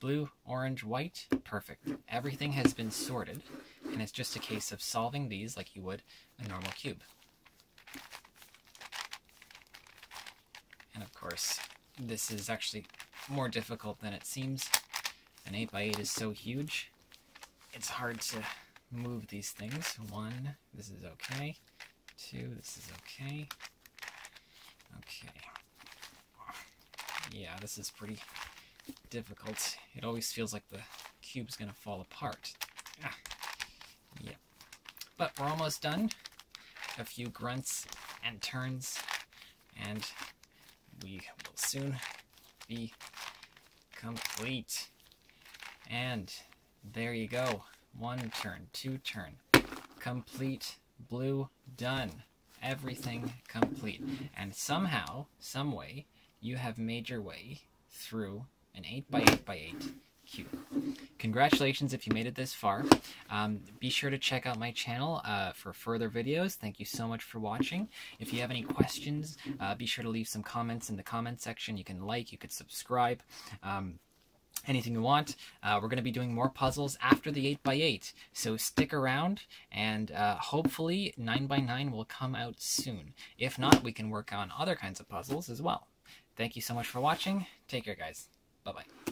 Blue, orange, white, perfect. Everything has been sorted, and it's just a case of solving these like you would a normal cube. And of course, this is actually more difficult than it seems. An 8x8 is so huge, it's hard to move these things. 1, this is okay. 2, this is okay. Okay. Yeah, this is pretty difficult. It always feels like the cube's gonna fall apart. Ah. Yeah. But we're almost done. A few grunts and turns, and we will soon be complete. And there you go. 1 turn, 2 turn, complete. Blue, done. Everything complete. And somehow, some way, you have made your way through an 8x8x8 cube. Congratulations if you made it this far. Be sure to check out my channel for further videos. Thank you so much for watching. If you have any questions, be sure to leave some comments in the comment section. You can like, you could subscribe. Anything you want. We're going to be doing more puzzles after the 8x8, so stick around, and hopefully 9x9 will come out soon. If not, we can work on other kinds of puzzles as well. Thank you so much for watching. Take care, guys. Bye-bye.